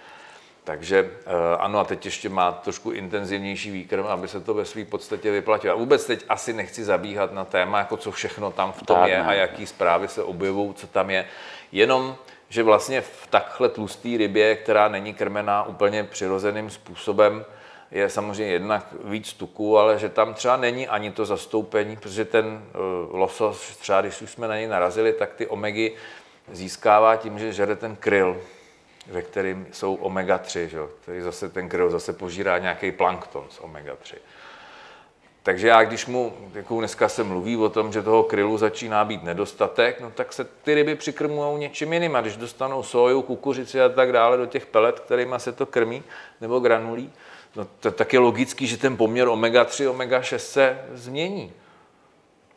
Takže ano, a teď ještě má trošku intenzivnější výkrm, aby se to ve své podstatě vyplatilo. A vůbec teď asi nechci zabíhat na téma, jako co všechno tam v tom je a jaký zprávy se objevují, co tam je. Jenom, že vlastně v takhle tlustý rybě, která není krmená úplně přirozeným způsobem, je samozřejmě jednak víc tuku, ale že tam třeba není ani to zastoupení, protože ten losos, třeba když už jsme na něj narazili, tak ty omegy získává tím, že žere ten kryl, ve kterým jsou omega tři, že? Který zase ten kryl zase požírá nějaký plankton z omega tři. Takže já, když mu, jako dneska se mluví o tom, že toho krylu začíná být nedostatek, no tak se ty ryby přikrmují něčím jiným. A když dostanou soju, kukuřici a tak dále do těch pelet, kterýma se to krmí, nebo granulí, no to tak je logický, že ten poměr omega tři, omega šest se změní.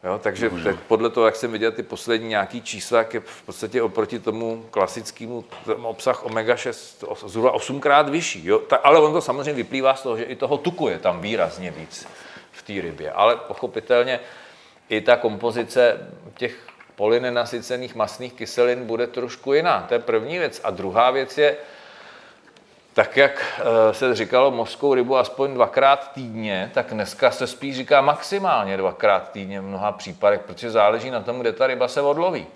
Jo, takže tak podle toho, jak jsem viděl ty poslední nějaký čísla, je v podstatě oproti tomu klasickému obsah omega šest zhruba osmkrát vyšší. Jo? Ta, ale on to samozřejmě vyplývá z toho, že i toho tuku je tam výrazně víc v té rybě. Ale pochopitelně i ta kompozice těch polyenenasycených mastných kyselin bude trošku jiná. To je první věc. A druhá věc je, tak jak se říkalo mořskou rybu aspoň dvakrát týdně, tak dneska se spíš říká maximálně dvakrát týdně v mnoha případech, protože záleží na tom, kde ta ryba se odloví.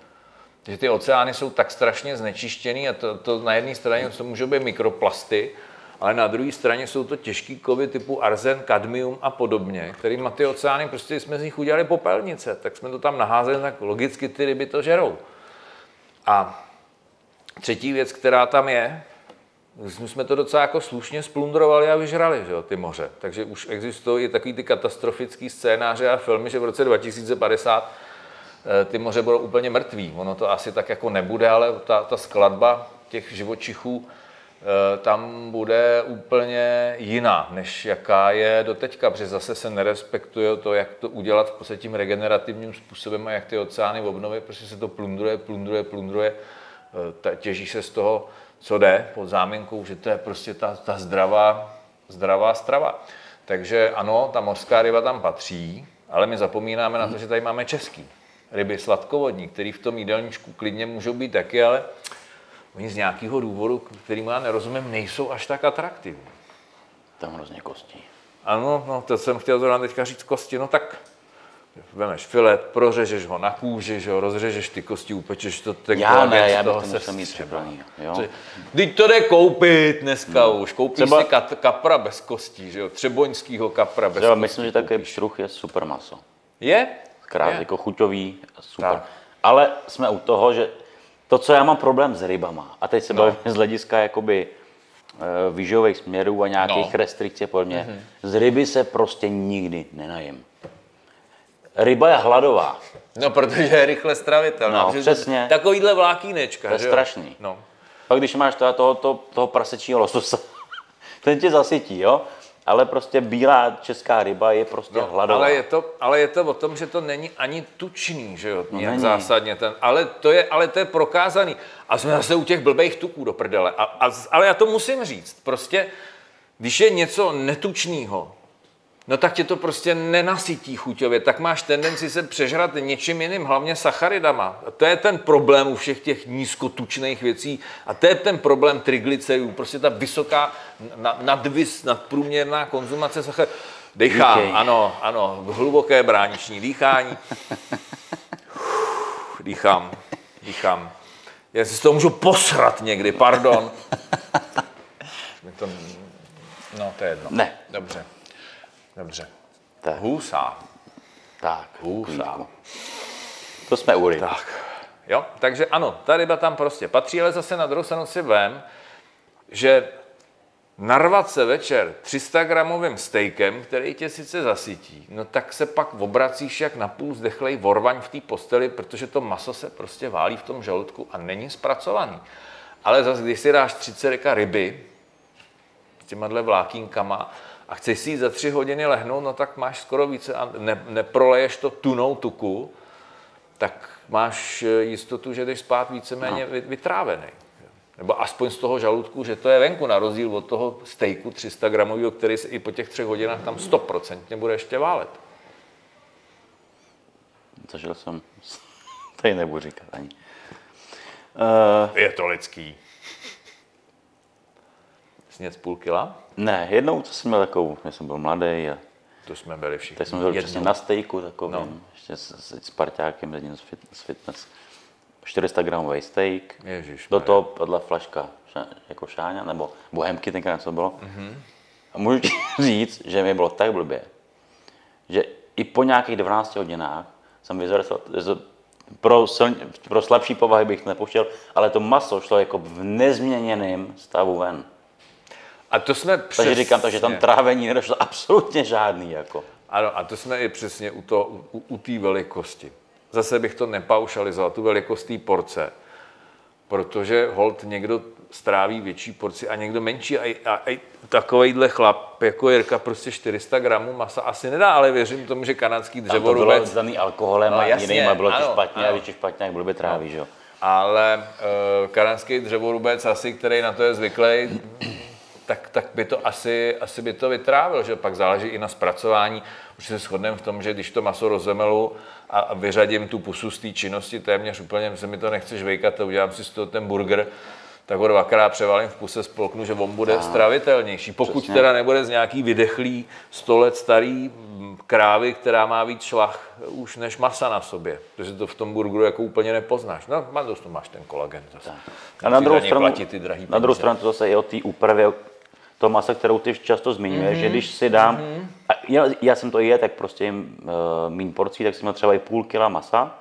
že ty oceány jsou tak strašně znečištěný a to, to na jedné straně to můžou být mikroplasty, ale na druhé straně jsou to těžké kovy typu arzen, kadmium a podobně, kterými ty oceány, prostě jsme z nich udělali popelnice, tak jsme to tam naházeli, tak logicky ty ryby to žerou. A třetí věc, která tam je, my jsme to docela jako slušně splundrovali a vyžrali, že jo, ty moře. Takže už existují i takový ty katastrofický scénáře a filmy, že v roce dva tisíce padesát ty moře budou úplně mrtví. Ono to asi tak jako nebude, ale ta, ta skladba těch živočichů tam bude úplně jiná, než jaká je doteďka, protože zase se nerespektuje to, jak to udělat v podstatě tím regenerativním způsobem a jak ty oceány obnovit, protože se to plundruje, plundruje, plundruje, těží se z toho, co jde, pod záminkou, že to je prostě ta, ta zdravá, zdravá strava. Takže ano, ta mořská ryba tam patří, ale my zapomínáme na to, že tady máme český ryby sladkovodní, které v tom jídelníčku klidně můžou být taky, ale oni z nějakého důvodu, kterým já nerozumím, nejsou až tak atraktivní. Tam hrozně kostí. Ano, no, to jsem chtěl zrovna teďka říct kosti, no tak vemeš filet, prořežeš ho na kůži, že ho rozřežeš, ty kosti upečeš to. Tak já ne, já bych to musel mít připravený. Teď to jde koupit dneska no. Už, koupíš třeba... si kat, kapra bez kostí, že jo, třeboňskýho kapra bez třeba kostí. Myslím, že takový pstruh je super maso. Je? Krát, je. Jako chuťový, super. Tak. Ale jsme u toho, že to, co já mám problém s rybama, a teď se no. bavím z hlediska jakoby e, výživových směrů a nějakých no. restrikcí podle mě, mm-hmm. z ryby se prostě nikdy nenajím. Ryba je hladová. No, protože je rychle stravitelná. No, přesně. Takovýhle vlákínečka. To je strašný. No. A když máš toho, toho, toho, toho prasečního lososa, ten tě zasytí, jo? Ale prostě bílá česká ryba je prostě no, hladová. Ale je, to, ale je to o tom, že to není ani tučný, že jo, nějak no, zásadně. Ten, ale, to je, ale to je prokázaný. A jsme zase u těch blbejch tuků do prdele. A, a, ale já to musím říct, prostě, když je něco netučného, no tak tě to prostě nenasytí chuťově, tak máš tendenci se přežrat něčím jiným, hlavně sacharidama. A to je ten problém u všech těch nízkotučných věcí a to je ten problém triglyceridů, prostě ta vysoká nadvis, nadprůměrná konzumace sacharidů. Dechám, díkej. ano, ano, hluboké brániční dýchání. Dýchám, dýchám. Já si z toho můžu posrat někdy, pardon. To... No, to je jedno. Ne. Dobře. Dobře. Tak. Husa. Tak. Husa. To jsme u ryb. Tak. Jo, takže ano, ta ryba tam prostě patří, ale zase na druhou stranu si vem, že narvat se večer tři sta gramovým stejkem, který tě sice zasytí, no tak se pak obracíš jak napůl zdechlej vorvaň v té posteli, protože to maso se prostě válí v tom žaludku a není zpracovaný. Ale zase, když si dáš třicet deka ryby s těmahle vlákínkama, a chceš si za tři hodiny lehnout, no tak máš skoro více a ne, neproleješ to tunou tuku, tak máš jistotu, že jdeš spát víceméně no. vytrávený. Nebo aspoň z toho žaludku, že to je venku, na rozdíl od toho stejku tři sta gramového, který se i po těch třech hodinách tam stoprocentně bude ještě válet. Zažil jsem, tady nebudu říkat ani. Uh... Je to lidský. Snědz půl kila? Ne, jednou to jsem měl takovou, já jsem byl mladý a... To jsme byli všichni. Tak jsme byli přesně na stejku takovým, no. ještě s, s, s parťákem, jedním z, fit, z fitness. čtyři sta gramový steak, do toho padla flaška ša, jako šáňa, nebo bohemky, tenkrát něco bylo. Mm-hmm. A můžu ti říct, že mi bylo tak blbě, že i po nějakých dvanácti hodinách jsem vyzvedl, pro, pro slabší povahy bych to nepouštěl, ale to maso šlo jako v nezměněném stavu ven. A to jsme přesně... Takže říkám to, že tam trávení nedošlo absolutně žádný. Jako. Ano, a to jsme i přesně u té u, u velikosti. Zase bych to nepaušalizoval, tu velikost té porce. Protože holt někdo stráví větší porci a někdo menší. A, a, a takovejhle chlap jako Jirka prostě čtyři sta gramů masa asi nedá, ale věřím tomu, že kanadský dřevorubec... Tam to bylo zdaný alkoholem no, a jiným a bylo ano, to špatně ano. a větší špatně, jak blbě tráví, že jo? Ale e, kanadský dřevorubec asi, který na to je zvyklý, Tak, tak by to asi, asi by to vytrávil, že pak záleží i na zpracování. Už se shodneme v tom, že když to maso rozemelu a vyřadím tu pusu z té činnosti, téměř úplně se mi to nechce žvejkat a udělám si z toho ten burger, tak ho dvakrát převalím v puse, spolknu, že on bude stravitelnější. Pokud přesně. teda nebude z nějaký vydechlý, sto let starý krávy, která má víc šlach už než masa na sobě. Protože to v tom burgeru jako úplně nepoznáš. No, to máš ten kolagen zase. A na druhou stranu, ty drahý na druhou stranu to zase je o té úpravě toho masa, kterou ty často zmiňuješ, mm-hmm. že když si dám, mm-hmm. a já, já jsem to jedl, tak prostě jim uh, míň porcí, tak jsem měl třeba i půl kila masa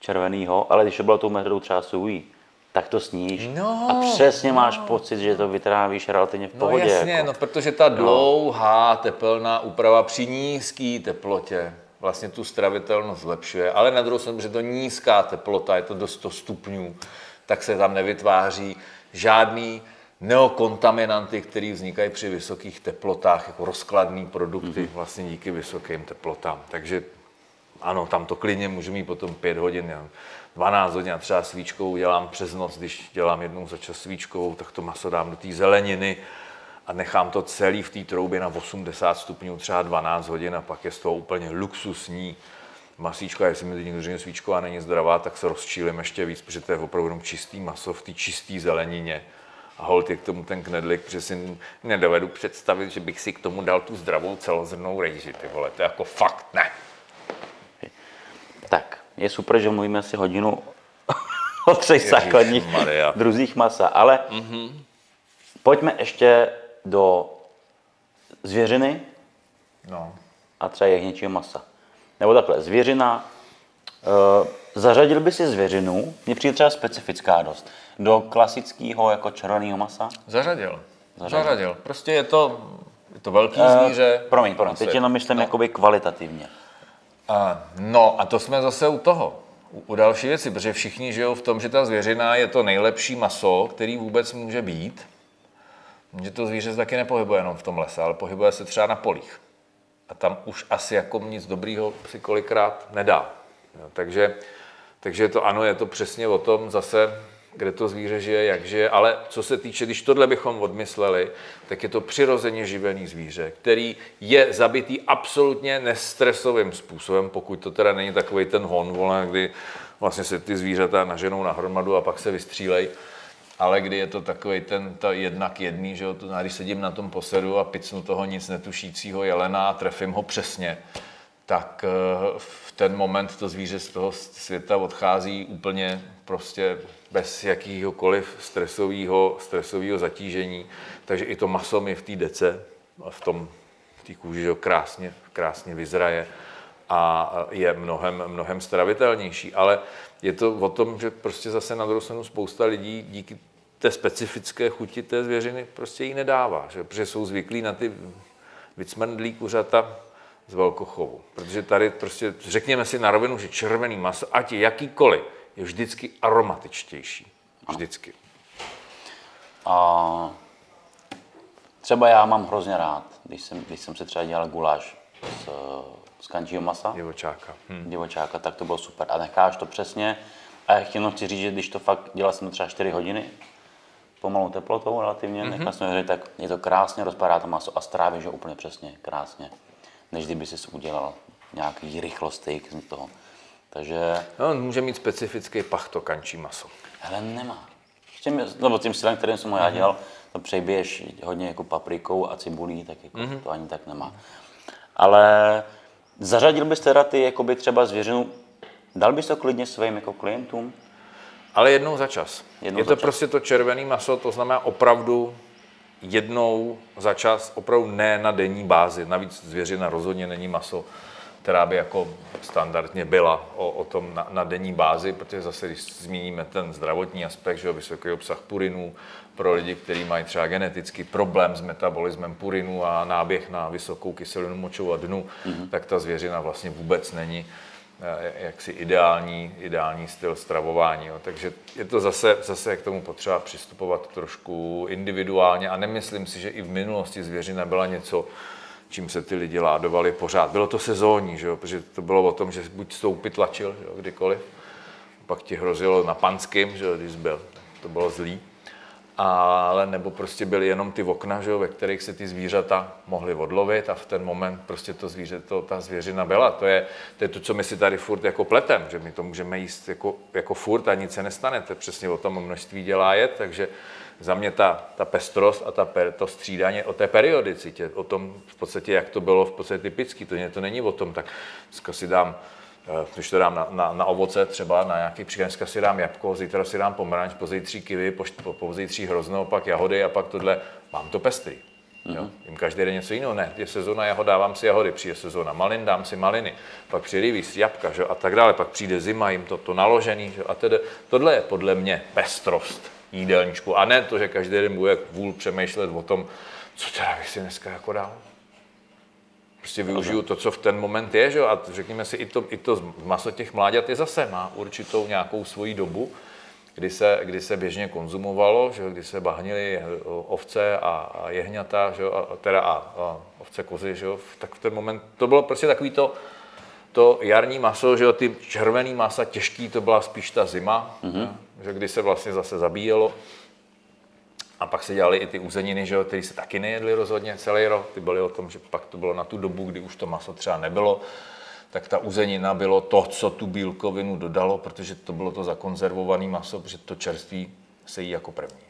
červenýho, ale když to bylo tou metodou třeba sují, tak to sníš no, a přesně no. máš pocit, že to vytrávíš relativně v pohodě. No jasně, jako. no, protože ta dlouhá tepelná úprava při nízké teplotě vlastně tu stravitelnost zlepšuje, ale na druhou stranu, že to nízká teplota, je to do sto stupňů, tak se tam nevytváří žádný neokontaminanty, které vznikají při vysokých teplotách, jako rozkladné produkty mm-hmm. vlastně díky vysokým teplotám. Takže ano, tam to klidně můžu mít potom pět hodin, dvanáct hodin a třeba svíčkou udělám přes noc, když dělám jednou za čas svíčkovou, tak to maso dám do té zeleniny a nechám to celý v té troubě na osmdesát stupňů, třeba dvanáct hodin a pak je z toho úplně luxusní masíčko. A jestli mi teď někdo říká, že svíčková není zdravá, tak se rozčílim ještě víc, protože to je opravdu jenom čistý maso v té čisté zelenině. A holt je k tomu ten knedlik, protože si nedovedu představit, že bych si k tomu dal tu zdravou celozrnnou rejži, ty vole, to je jako fakt ne. Tak, je super, že mluvíme asi hodinu o třech základních druzích masa, ale mm-hmm. pojďme ještě do zvěřiny no. a třeba jehněčího masa. Nebo takhle, zvěřina, uh, zařadil by si zvěřinu, mně přijde třeba specifická dost, do klasického jako červeného masa? Zařadil. Zařadil. Zařadil. Prostě je to, je to velký zvíře. Uh, promiň, promiň, teď jenom myslím no. jakoby kvalitativně. No a to jsme zase u toho, u další věci, protože všichni žijou v tom, že ta zvěřina je to nejlepší maso, který vůbec může být. Že to zvíře se taky nepohybuje jenom v tom lese, ale pohybuje se třeba na polích. A tam už asi jako nic dobrýho si kolikrát nedá. No, takže, takže to ano, je to přesně o tom zase, kde to zvíře žije, jak žije, ale co se týče, když tohle bychom odmysleli, tak je to přirozeně živený zvíře, který je zabitý absolutně nestresovým způsobem, pokud to teda není takový ten hon, vole, kdy vlastně se ty zvířata naženou na hromadu a pak se vystřílejí, ale kdy je to takový ten ta jednak jedný, že jo, to, když sedím na tom posedu a picnu toho nic netušícího jelena a trefím ho přesně, tak v ten moment to zvíře z toho světa odchází úplně prostě bez jakýhokoliv stresového, stresového zatížení. Takže i to maso mi v té dece, v tom v té kůži že krásně, krásně vyzraje a je mnohem, mnohem stravitelnější. Ale je to o tom, že prostě zase na druhou stranu spousta lidí díky té specifické chuti té zvěřiny prostě jí nedává, že? Protože jsou zvyklí na ty vycmrdlý kuřata z velkochovu. Protože tady prostě řekněme si na rovinu, že červený maso, ať je jakýkoliv, je vždycky aromatičtější. Vždycky. A třeba já mám hrozně rád, když jsem, když jsem se třeba dělal guláš z, z kančího masa. Divočáka. Hmm. Divočáka, tak to bylo super. A necháš to přesně. A já jenom chci říct, že když to fakt dělal jsem třeba čtyři hodiny, pomalou teplotou relativně, mm-hmm. nechal jsem hřít, tak je to krásně, rozpadá to maso a strávíš ho úplně přesně, krásně. Než kdyby jsi udělal nějaký rychlostejk z toho. Takže... No, může mít specifický pach to kančí maso. Hele, nemá. Tím, nebo tím stylem, kterým jsem ho já dělal, to přejbiješ hodně jako paprikou a cibulí, tak jako mm-hmm. to ani tak nemá. Ale zařadil bys teda ty jakoby třeba zvěřinu, dal bys to klidně svým jako klientům? Ale jednou za čas. Jednou Je za to čas. Prostě to červené maso, to znamená opravdu jednou za čas, opravdu ne na denní bázi. Navíc zvěřina rozhodně není maso, která by jako standardně byla o, o tom na, na denní bázi, protože zase, když zmíníme ten zdravotní aspekt, že vysoký obsah purinů pro lidi, kteří mají třeba genetický problém s metabolismem purinu a náběh na vysokou kyselinu močovou a dnu, mm-hmm. tak ta zvěřina vlastně vůbec není jaksi ideální, ideální styl stravování. Jo. Takže je to zase, zase k tomu potřeba přistupovat trošku individuálně a nemyslím si, že i v minulosti zvěřina byla něco, čím se ty lidi ládovali pořád. Bylo to sezónní, že jo? Protože to bylo o tom, že buď stoupy tlačil, že jo? Kdykoliv, pak ti hrozilo na Panským, že jo? Když byl, to bylo zlý. A, ale nebo prostě byly jenom ty okna, že, ve kterých se ty zvířata mohly odlovit a v ten moment prostě to zvíře, to, ta zvěřina byla. To je, to je to, co my si tady furt jako pletem, že my to můžeme jíst jako, jako furt a nic se nestane. To přesně o tom množství dělá jed, takže za mě ta, ta pestrost a ta per, to střídání o té periodicitě, o tom v podstatě, jak to bylo v podstatě typický, to, to není o tom, tak dneska si dám, když to dám na, na, na ovoce, třeba na nějaký příklad, dneska si dám jabko, zítra si dám pomeranč, pozítří kiwi, po, po, pozítří hroznou, pak jahody a pak tohle, mám to pestrý. Jo? Jím každý den něco jiného, ne, je sezóna jahod, dávám si jahody, přijde sezóna malin, dám si maliny, pak přijde rývíz, jabka, že? A tak dále, pak přijde zima, jim to, to naložený, že? A tedy, tohle je podle mě pestrost jídelníčku. A ne to, že každý den bude vůl přemýšlet o tom, co teda bych si dneska jako dal. Prostě využiju to, co v ten moment je, že? A řekněme si, i to, i to maso těch mláďat je zase, má určitou nějakou svoji dobu, kdy se, kdy se běžně konzumovalo, že? Kdy se bahnily ovce a jehňata, že? A, teda a, a ovce, kozy, že? Tak v ten moment to bylo prostě takový to, to jarní maso, že jo, ty červený masa těžký, to byla spíš ta zima, mm-hmm. že kdy se vlastně zase zabíjelo. A pak se dělaly i ty uzeniny, že jo, které se taky nejedly rozhodně celý rok. Ty byly o tom, že pak to bylo na tu dobu, kdy už to maso třeba nebylo, tak ta uzenina bylo to, co tu bílkovinu dodalo, protože to bylo to zakonzervované maso, protože to čerství se jí jako první.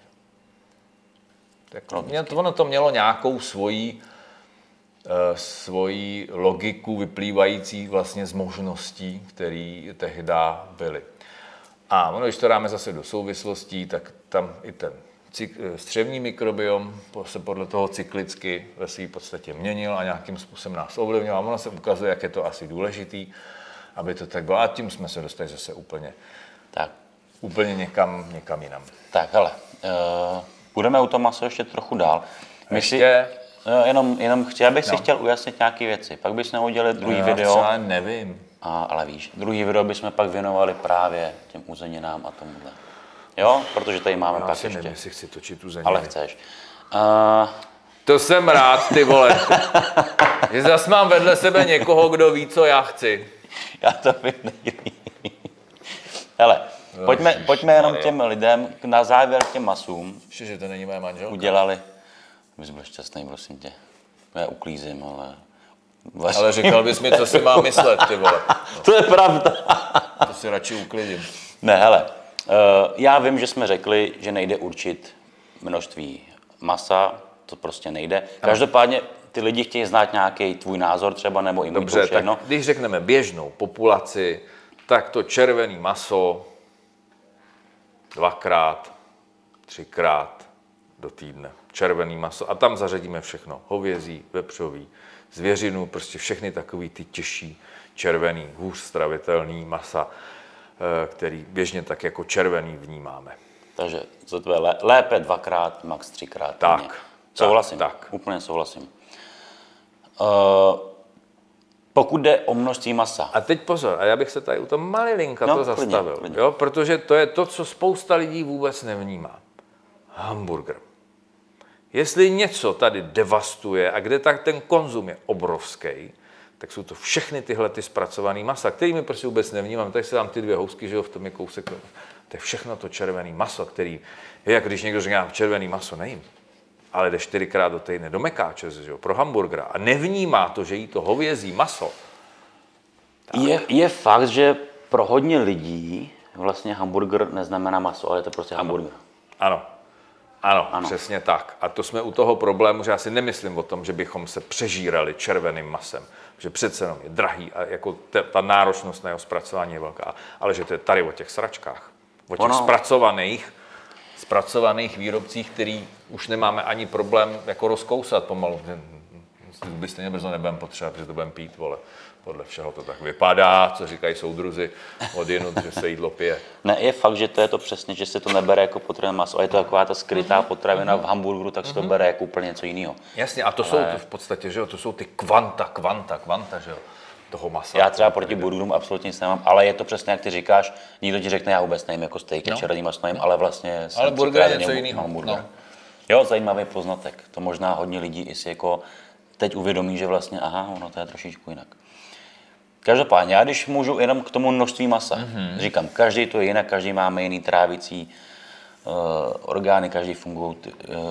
Tak mě, to, ono to mělo nějakou svoji svoji logiku vyplývající vlastně z možností, které tehdy byly. A ono, když to dáme zase do souvislostí, tak tam i ten střevní mikrobiom se podle toho cyklicky ve své podstatě měnil a nějakým způsobem nás ovlivňoval. A ono se ukazuje, jak je to asi důležitý, aby to tak bylo. A tím jsme se dostali zase úplně, tak. úplně někam, někam jinam. Tak hele, uh, budeme u toho maso ještě trochu dál. My ještě... Si... No, jenom, jenom chci, abych si no. chtěl ujasnit nějaké věci. Pak bychom udělali druhý no, video. Já nevím. A, ale víš, druhý video bychom pak věnovali právě těm uzeninám a tomuhle. Jo? Protože tady máme no, pak ještě. Já si nevím, jestli chci točit uzeniny. Ale chceš. Uh... To jsem rád, ty vole. Že zas mám vedle sebe někoho, kdo ví, co já chci. Já to vím nejlíp. Hele, no, pojďme, pojďme jenom těm lidem na závěr těm masům. Ještě, že to není moje manželka. Udělali. Bys byl šťastný, prosím tě. Já uklízím, ale... Vlastně... Ale říkal bys mi, co si má myslet, ty vole. No. To je pravda. To si radši uklidím. Ne, hele. Já vím, že jsme řekli, že nejde určit množství masa. To prostě nejde. Každopádně ty lidi chtějí znát nějaký tvůj názor třeba, nebo i můj. Dobře, tak když řekneme běžnou populaci, tak to červený maso dvakrát, třikrát do týdne. Červený maso a tam zařadíme všechno. Hovězí, vepřový, zvěřinu, prostě všechny takový ty těžší, červený, hůř stravitelný masa, který běžně tak jako červený vnímáme. Takže za tvé lépe dvakrát, max třikrát. Tak. Souhlasím, tak, tak. Úplně souhlasím. Uh... Pokud jde o množství masa. A teď pozor, a já bych se tady u toho malilinka no, to zastavil. Plně, plně. Jo? Protože to je to, co spousta lidí vůbec nevnímá. Hamburger. Jestli něco tady devastuje a kde tak ten konzum je obrovský, tak jsou to všechny tyhle ty zpracované masa, kterými prostě vůbec nevnímám. Tady se dám ty dvě housky, že jo, v tom je kousek. To je všechno to červené maso, který je, jak když někdo říká, červené maso nejím, ale jde čtyřikrát do týdne do mekáče, že jo, pro hamburgera a nevnímá to, že jí to hovězí maso. Je, je fakt, že pro hodně lidí vlastně hamburger neznamená maso, ale je to prostě hamburger. Ano. ano. Ano, ano, přesně tak. A to jsme u toho problému, že já si nemyslím o tom, že bychom se přežírali červeným masem. Že přece jenom je drahý a jako te, ta náročnost na jeho zpracování je velká. Ale že to je tady o těch sračkách. O těch zpracovaných, zpracovaných výrobcích, který už nemáme ani problém jako rozkousat pomalu. Byste brzo nebudeme potřebovat, protože to budeme pít, vole. Podle všeho to tak vypadá, co říkají soudruzi odjenut, že se jídlo pije. Ne, je fakt, že to je to přesně, že se to nebere jako potravina maso, ale je to taková ta skrytá potravina v hamburgeru, tak se to bere jako úplně něco jiného. Jasně, a to ale... jsou to v podstatě, že jo, to jsou ty kvanta, kvanta, kvanta, že jo, toho masa. Já třeba proti burgerům absolutně nic nemám, ale je to přesně, jak ty říkáš, nikdo ti řekne, já vůbec nejím jako steak, no. červený maso nejím, ale vlastně jsem ale burger je něco jiného. No. Jo, zajímavý poznatek, to možná hodně lidí i si jako teď uvědomí, že vlastně, aha, ono to je trošičku jinak. Každopádně, já když můžu jenom k tomu množství masa, mm-hmm. říkám, každý to je jinak, každý máme jiný trávicí orgány, každý fungují,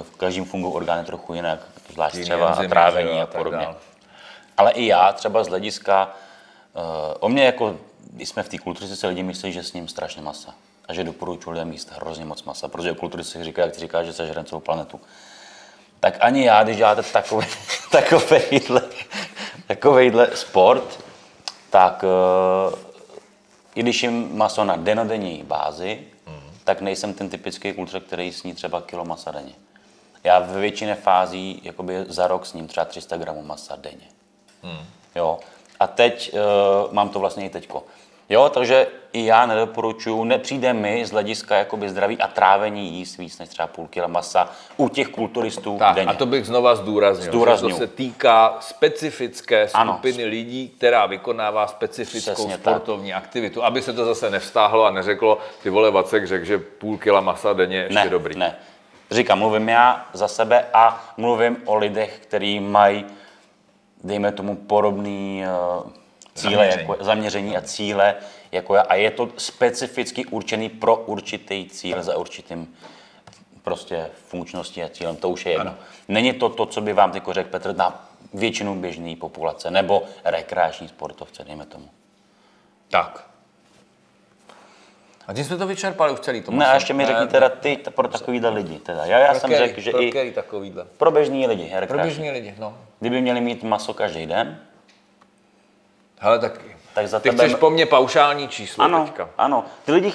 v každém fungují orgány trochu jinak, zvlášť třeba a trávení a podobně. Ale i já třeba z hlediska, o mě jako, když jsme v té kulturistice, se lidi myslí, že s ním strašně masa. A že doporučuji lidem jíst hrozně moc masa, protože o kulturistice říká, jak ty říkáš, že sežereme celou planetu. Tak ani já, když děláte takový, takovejhle, takovejhle sport, tak i když jim maso na denodenní bázi, mm. tak nejsem ten typický kulturek, který sní třeba kilo masa denně. Já ve většině fází jakoby za rok sním třeba tři sta gramů masa denně. Mm. Jo. A teď e, mám to vlastně i teďko. Jo, takže i já nedoporučuji, nepřijde mi z hlediska jakoby zdraví a trávení jíst víc než třeba půl kila masa u těch kulturistů tak, denně. A to bych znova zdůraznil, že to se týká specifické skupiny ano. lidí, která vykonává specifickou přesně sportovní tak. aktivitu. Aby se to zase nevstáhlo a neřeklo, ty vole, Vacek řekl, že půl kila masa denně je ještě ne, dobrý. Ne, říkám, mluvím já za sebe a mluvím o lidech, kteří mají, dejme tomu, podobný cíle, zaměření. Jako, zaměření a cíle jako já, a je to specificky určený pro určitý cíl za určitým prostě funkčností a cílem, to už je jedno. Ano. Není to to, co by vám teď řekl Petr, na většinu běžné populace nebo rekreační sportovce, dejme tomu. Tak. A tím jsme to vyčerpali už celý tomu. Ne, a ještě mi řekni teda ty pro takovýhle lidi. Teda. Já, já pro jsem který, řekl, že pro i takovýhle. Pro běžní lidi. Pro běžní lidi, no. Kdyby měli mít maso každý den, hele, tak, tak za ty tebe... chceš po mně paušální číslo ano, teďka. Ano, ty lidi,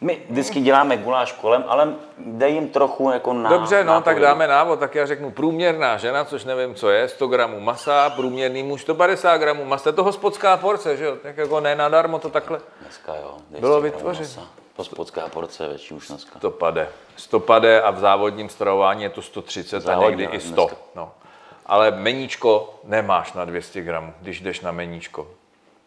my vždycky děláme guláš kolem, ale dej jim trochu jako na. Dobře, no, tak dáme návod, tak já řeknu průměrná žena, což nevím, co je, sto gramů masa, průměrný muž sto padesát gramů masa, je to hospodská porce, že jo, tak jako ne nadarmo to takhle dneska, jo, bylo vytvořeno. Hospodská porce je větší už dneska. To pade, sto pade a v závodním stravování je to sto třicet závodním, a někdy i sto. No. Ale meníčko nemáš na dvě stě gramů, když jdeš na meníčko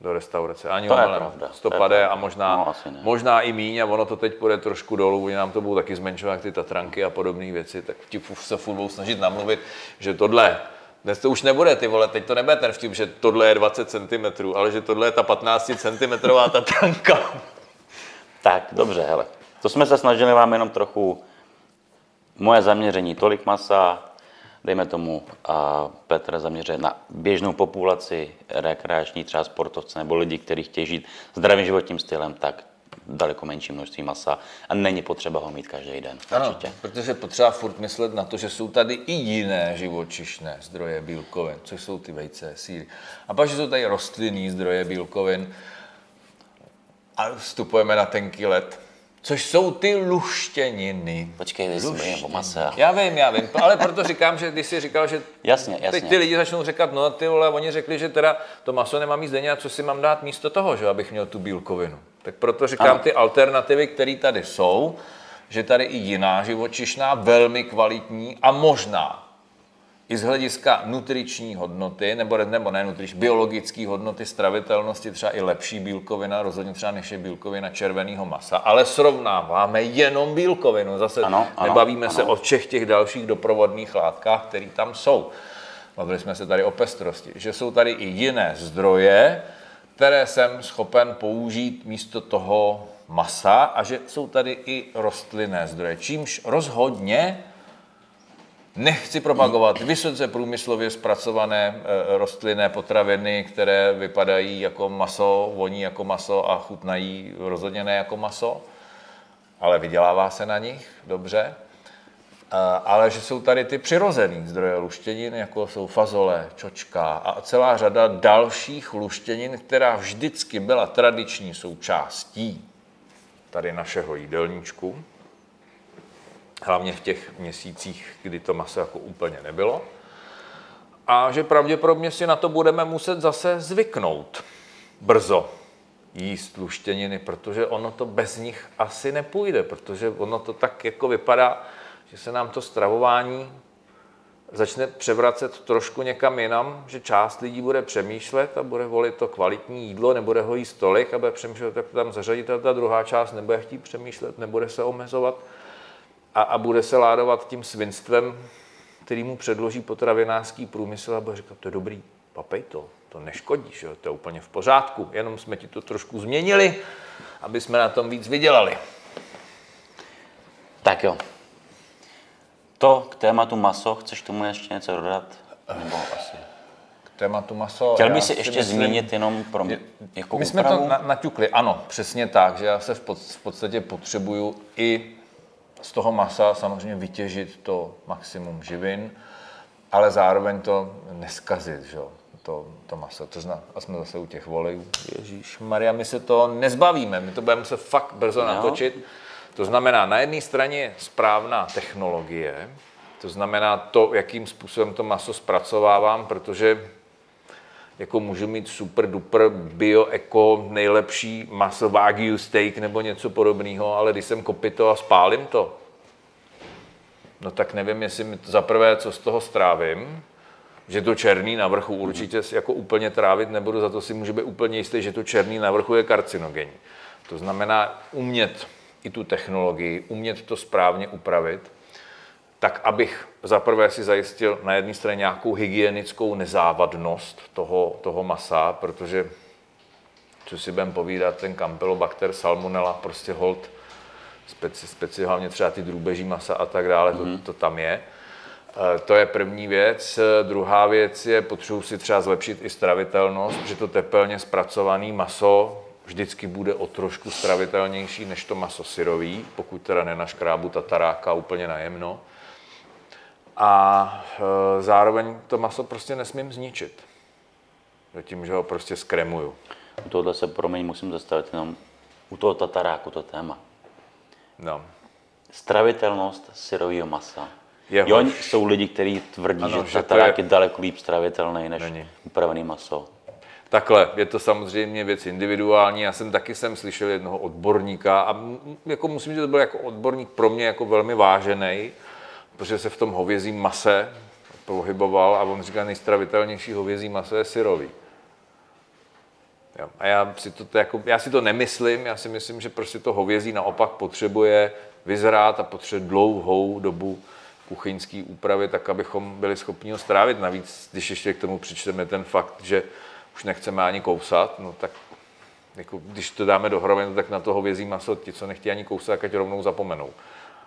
do restaurace. Ani to ono, je pravda. sto padesát a možná, no, možná i míň a ono to teď půjde trošku dolů, nám to budou taky zmenšovat, jak ty tatranky a podobné věci, tak ti se furt budou snažit namluvit, že tohle, dnes to už nebude, ty vole, teď to nebude ten vtip, že tohle je dvacet centimetrů, ale že tohle je ta patnácticentimetrová tatranka. Tak, dobře, hele, to jsme se snažili vám jenom trochu, moje zaměření, tolik masa, dejme tomu, a Petr zaměřuje na běžnou populaci, rekreační třeba sportovce nebo lidi, kteří chtějí žít zdravým životním stylem, tak daleko menší množství masa a není potřeba ho mít každý den. Ano, určitě. Protože potřeba furt myslet na to, že jsou tady i jiné živočišné zdroje bílkovin, což jsou ty vejce, sýry. A pak, že jsou tady rostlinní zdroje bílkovin a vstupujeme na tenký led. Což jsou ty luštěniny. Počkej, ty jsi o mase. Já vím, já vím, ale proto říkám, že když jsi říkal, že jasně, jasně. teď ty lidi začnou říkat, no ty vole, oni řekli, že teda to maso nemám jíst denně a co si mám dát místo toho, že abych měl tu bílkovinu. Tak proto říkám ano. ty alternativy, které tady jsou, že tady i jiná živočišná, velmi kvalitní a možná i z hlediska nutriční hodnoty, nebo, nebo ne nutriční, biologické hodnoty, stravitelnosti, třeba i lepší bílkovina, rozhodně třeba než je bílkovina červeného masa, ale srovnáváme jenom bílkovinu, zase ano, ano, nebavíme ano. se o všech těch dalších doprovodných látkách, které tam jsou. Bavili jsme se tady o pestrosti, že jsou tady i jiné zdroje, které jsem schopen použít místo toho masa a že jsou tady i rostlinné zdroje, čímž rozhodně nechci propagovat vysoce průmyslově zpracované e, rostlinné potraviny, které vypadají jako maso, voní jako maso a chutnají rozhodně ne jako maso, ale vydělává se na nich, dobře. E, ale že jsou tady ty přirozené zdroje luštěnin, jako jsou fazole, čočka a celá řada dalších luštěnin, která vždycky byla tradiční součástí tady našeho jídelníčku. Hlavně v těch měsících, kdy to maso jako úplně nebylo. A že pravděpodobně si na to budeme muset zase zvyknout brzo jíst luštěniny, protože ono to bez nich asi nepůjde, protože ono to tak jako vypadá, že se nám to stravování začne převracet trošku někam jinam, že část lidí bude přemýšlet a bude volit to kvalitní jídlo, nebude ho jíst tolik a bude přemýšlet, jak to tam zařadit a ta druhá část nebude chtít přemýšlet, nebude se omezovat. A, a bude se ládovat tím svinstvem, který mu předloží potravinářský průmysl a bude říkat, to je dobrý, papej to, to neškodí, že? To je úplně v pořádku, jenom jsme ti to trošku změnili, aby jsme na tom víc vydělali. Tak Tak jo. To k tématu maso, chceš tomu ještě něco dodat? Nebo asi? K tématu maso... Chtěl bych si ještě myslím, zmínit jenom pro mě, jako my úpravu. Jsme to na, naťukli, ano, přesně tak, že já se v, pod, v podstatě potřebuju i z toho masa samozřejmě vytěžit to maximum živin, ale zároveň to neskazit, že jo, to, to maso. To zna, a jsme zase u těch volejů. Ježíšmarja, my se to nezbavíme, my to budeme se fakt brzo no. natočit. To znamená, na jedné straně je správná technologie, to znamená to, jakým způsobem to maso zpracovávám, protože jako můžu mít super duper bio, eko, nejlepší maso wagyu steak nebo něco podobného, ale když jsem kopyto a spálím to, no tak nevím, jestli mi to, za prvé, co z toho strávím, že to černý na vrchu určitě jako úplně trávit nebudu, za to si můžu být úplně jistý, že to černý na vrchu je karcinogenní. To znamená umět i tu technologii, umět to správně upravit, tak abych zaprvé si zajistil na jedné straně nějakou hygienickou nezávadnost toho, toho masa, protože, co si budeme povídat, ten Campylobacter, salmonella, prostě hold, speci, speciálně třeba ty drůbeží masa a tak dále, mm-hmm. to, to tam je. E, to je první věc. Druhá věc je, potřebuji si třeba zlepšit i stravitelnost, protože to tepelně zpracované maso vždycky bude o trošku stravitelnější než to maso syrový, pokud teda nenaškrábu tataráka úplně najemno. A e, zároveň to maso prostě nesmím zničit. Tím, že ho prostě skremuju. U tohohle se, promiň, musím zastavit jenom u toho tataráku to téma. No. Stravitelnost syrového masa. Jo, jsou lidi, kteří tvrdí, ano, že, že tatarák je... je daleko líp stravitelný než Není. upravený maso. Takhle, je to samozřejmě věc individuální. Já jsem taky jsem slyšel jednoho odborníka a jako musím říct, to byl jako odborník pro mě jako velmi vážený, protože se v tom hovězím mase pohyboval a on říkal, nejstravitelnější hovězí maso je syrový. Jo. A já si to, to jako, já si to nemyslím, já si myslím, že prostě to hovězí naopak potřebuje vyzrát a potřebuje dlouhou dobu kuchyňské úpravy, tak abychom byli schopni ho strávit. Navíc, když ještě k tomu přičteme ten fakt, že už nechceme ani kousat, no tak jako, když to dáme dohromady, no tak na toho hovězí maso ti, co nechtějí ani kousat, ať rovnou zapomenou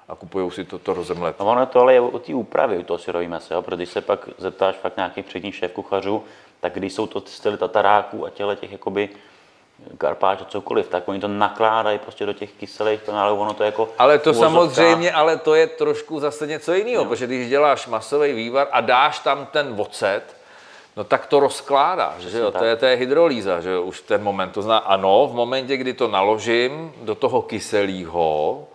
a kupují si to, to rozemlet. No ono to ale je o té úpravě, u toho syrového masa, protože když se pak zeptáš fakt nějakých předních šéfkuchařů, tak když jsou to styly tataráků a těle těch jakoby karpáčů, cokoliv, tak oni to nakládají prostě do těch kyselých kanálů, ono to je jako... Ale to uvozovka. Samozřejmě, ale to je trošku zase něco jiného, no. Protože když děláš masový vývar a dáš tam ten ocet, no tak to rozkládá, že jo? To, je, to je hydrolýza, že jo? Už ten moment. To zná, ano, v momentě, kdy to naložím do toho kyselého,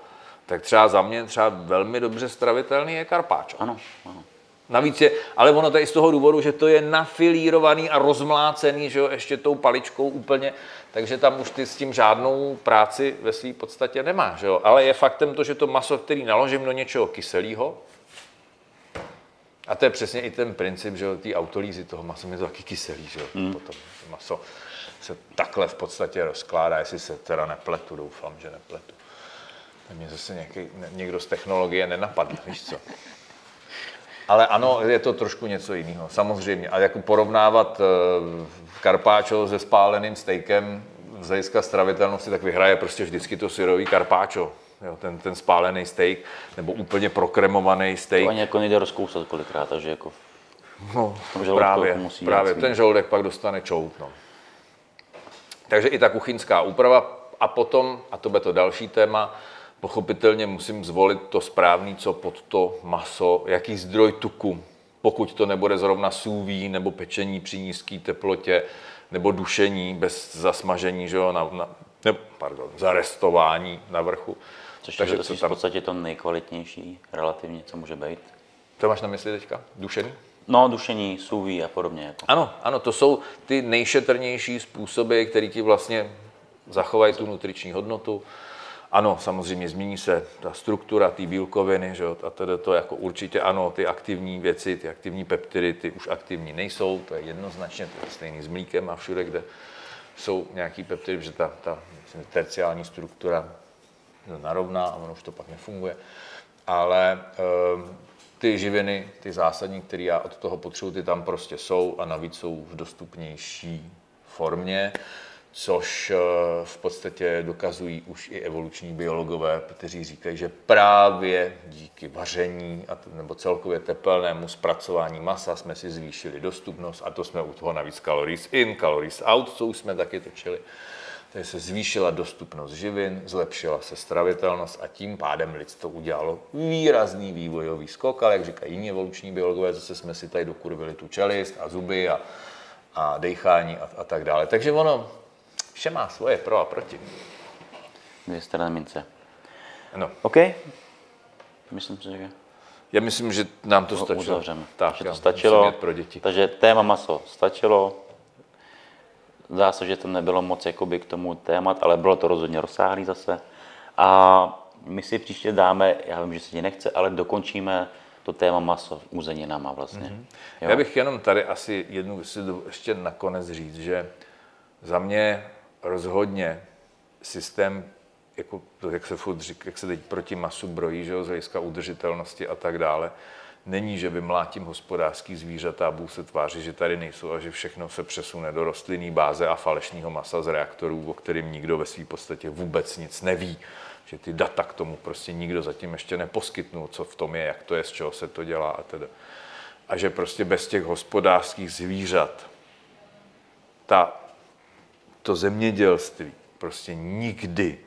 tak třeba za mě třeba velmi dobře stravitelný je karpáčo. Ano, ano. Navíc je, ale ono to je z toho důvodu, že to je nafilírovaný a rozmlácený, že jo, ještě tou paličkou úplně, takže tam už ty s tím žádnou práci ve své podstatě nemá, že jo? Ale je faktem to, že to maso, který naložím do něčeho kyselého, a to je přesně i ten princip, že ty autolízy toho masa, je to taky kyselý, že mm. potom maso se takhle v podstatě rozkládá, jestli se teda nepletu, doufám, že nepletu. A mě zase nějaký, někdo z technologie nenapadne, víš co. Ale ano, je to trošku něco jiného, samozřejmě. A jako porovnávat karpáčo se spáleným stejkem z hlediska stravitelnosti, tak vyhraje prostě vždycky to syrový karpáčo. Jo, ten, ten spálený steak, nebo úplně prokremovaný steak. To ani jako nejde rozkousat kolikrát, takže jako... No, právě, musí právě. Ten žaludek pak dostane čout, no. Takže i ta kuchyňská úprava a potom, a to bude to další téma, pochopitelně musím zvolit to správný, co pod to maso, jaký zdroj tuku, pokud to nebude zrovna sous-ví, nebo pečení při nízké teplotě, nebo dušení bez zasmažení, že jo, na, na, ne, pardon, zarestování na vrchu. Což takže to co tam... v podstatě to nejkvalitnější relativně, co může být. Co máš na mysli teďka? Dušení? No, dušení, sous-ví a podobně. Jako. Ano, ano, to jsou ty nejšetrnější způsoby, které ti vlastně zachovají tu nutriční hodnotu. Ano, samozřejmě změní se ta struktura, ty bílkoviny, že jo, a tedy to jako určitě ano, ty aktivní věci, ty aktivní peptidy, ty už aktivní nejsou, to je jednoznačně, to je stejný s mlíkem a všude, kde jsou nějaký peptidy, protože ta, ta myslím, terciální struktura narovná a ono už to pak nefunguje. Ale e, ty živiny, ty zásadní, které já od toho potřebuji, ty tam prostě jsou a navíc jsou v dostupnější formě. což v podstatě dokazují už i evoluční biologové, kteří říkají, že právě díky vaření a nebo celkově tepelnému zpracování masa jsme si zvýšili dostupnost, a to jsme u toho navíc calories in, calories out, co už jsme taky točili. Takže se zvýšila dostupnost živin, zlepšila se stravitelnost a tím pádem lidstvo udělalo výrazný vývojový skok, ale jak říkají jiní evoluční biologové, zase jsme si tady dokurvili tu čelist a zuby a, a dechání a, a tak dále. Takže ono vše má svoje pro a proti. Dvě strany mince. No. OK? Myslím si, že... Já myslím, že nám to stačilo. Uzavřeme. Tak, že to stačilo. Pro děti. Takže téma maso stačilo. Zdá se, že to nebylo moc jakoby, k tomu témat, ale bylo to rozhodně rozsáhlý zase. A my si příště dáme, já vím, že se ti nechce, ale dokončíme to téma maso uzeninama vlastně. Mm-hmm. Já bych jenom tady asi jednu ještě nakonec říct, že za mě rozhodně systém, jako, jak, se furt řík, jak se teď proti masu brojí, že jo, z hlediska udržitelnosti a tak dále, není, že vymlátím hospodářský zvířata a bůh se tváří, že tady nejsou a že všechno se přesune do rostlinné báze a falešného masa z reaktorů, o kterým nikdo ve své podstatě vůbec nic neví. Že ty data k tomu prostě nikdo zatím ještě neposkytnul, co v tom je, jak to je, z čeho se to dělá a teda. A že prostě bez těch hospodářských zvířat ta, to zemědělství prostě nikdy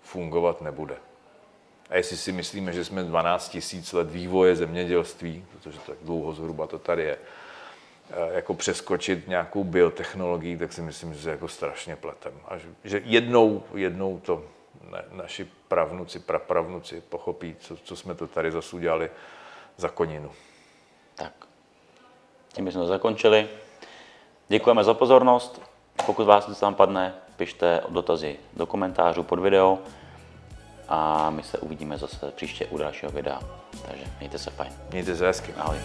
fungovat nebude. A jestli si myslíme, že jsme dvanáct tisíc let vývoje zemědělství, protože tak dlouho zhruba to tady je, jako přeskočit nějakou biotechnologii, tak si myslím, že se jako strašně pletem. A že jednou, jednou to ne, naši pravnuci, prapravnuci pochopí, co, co jsme to tady zase udělali za koninu. Tak, tím jsme zakončili. Děkujeme za pozornost. Pokud vás něco tam padne, pište dotazy do komentářů pod video. A my se uvidíme zase příště u dalšího videa. Takže mějte se fajn. Mějte se hezky. Ahoj.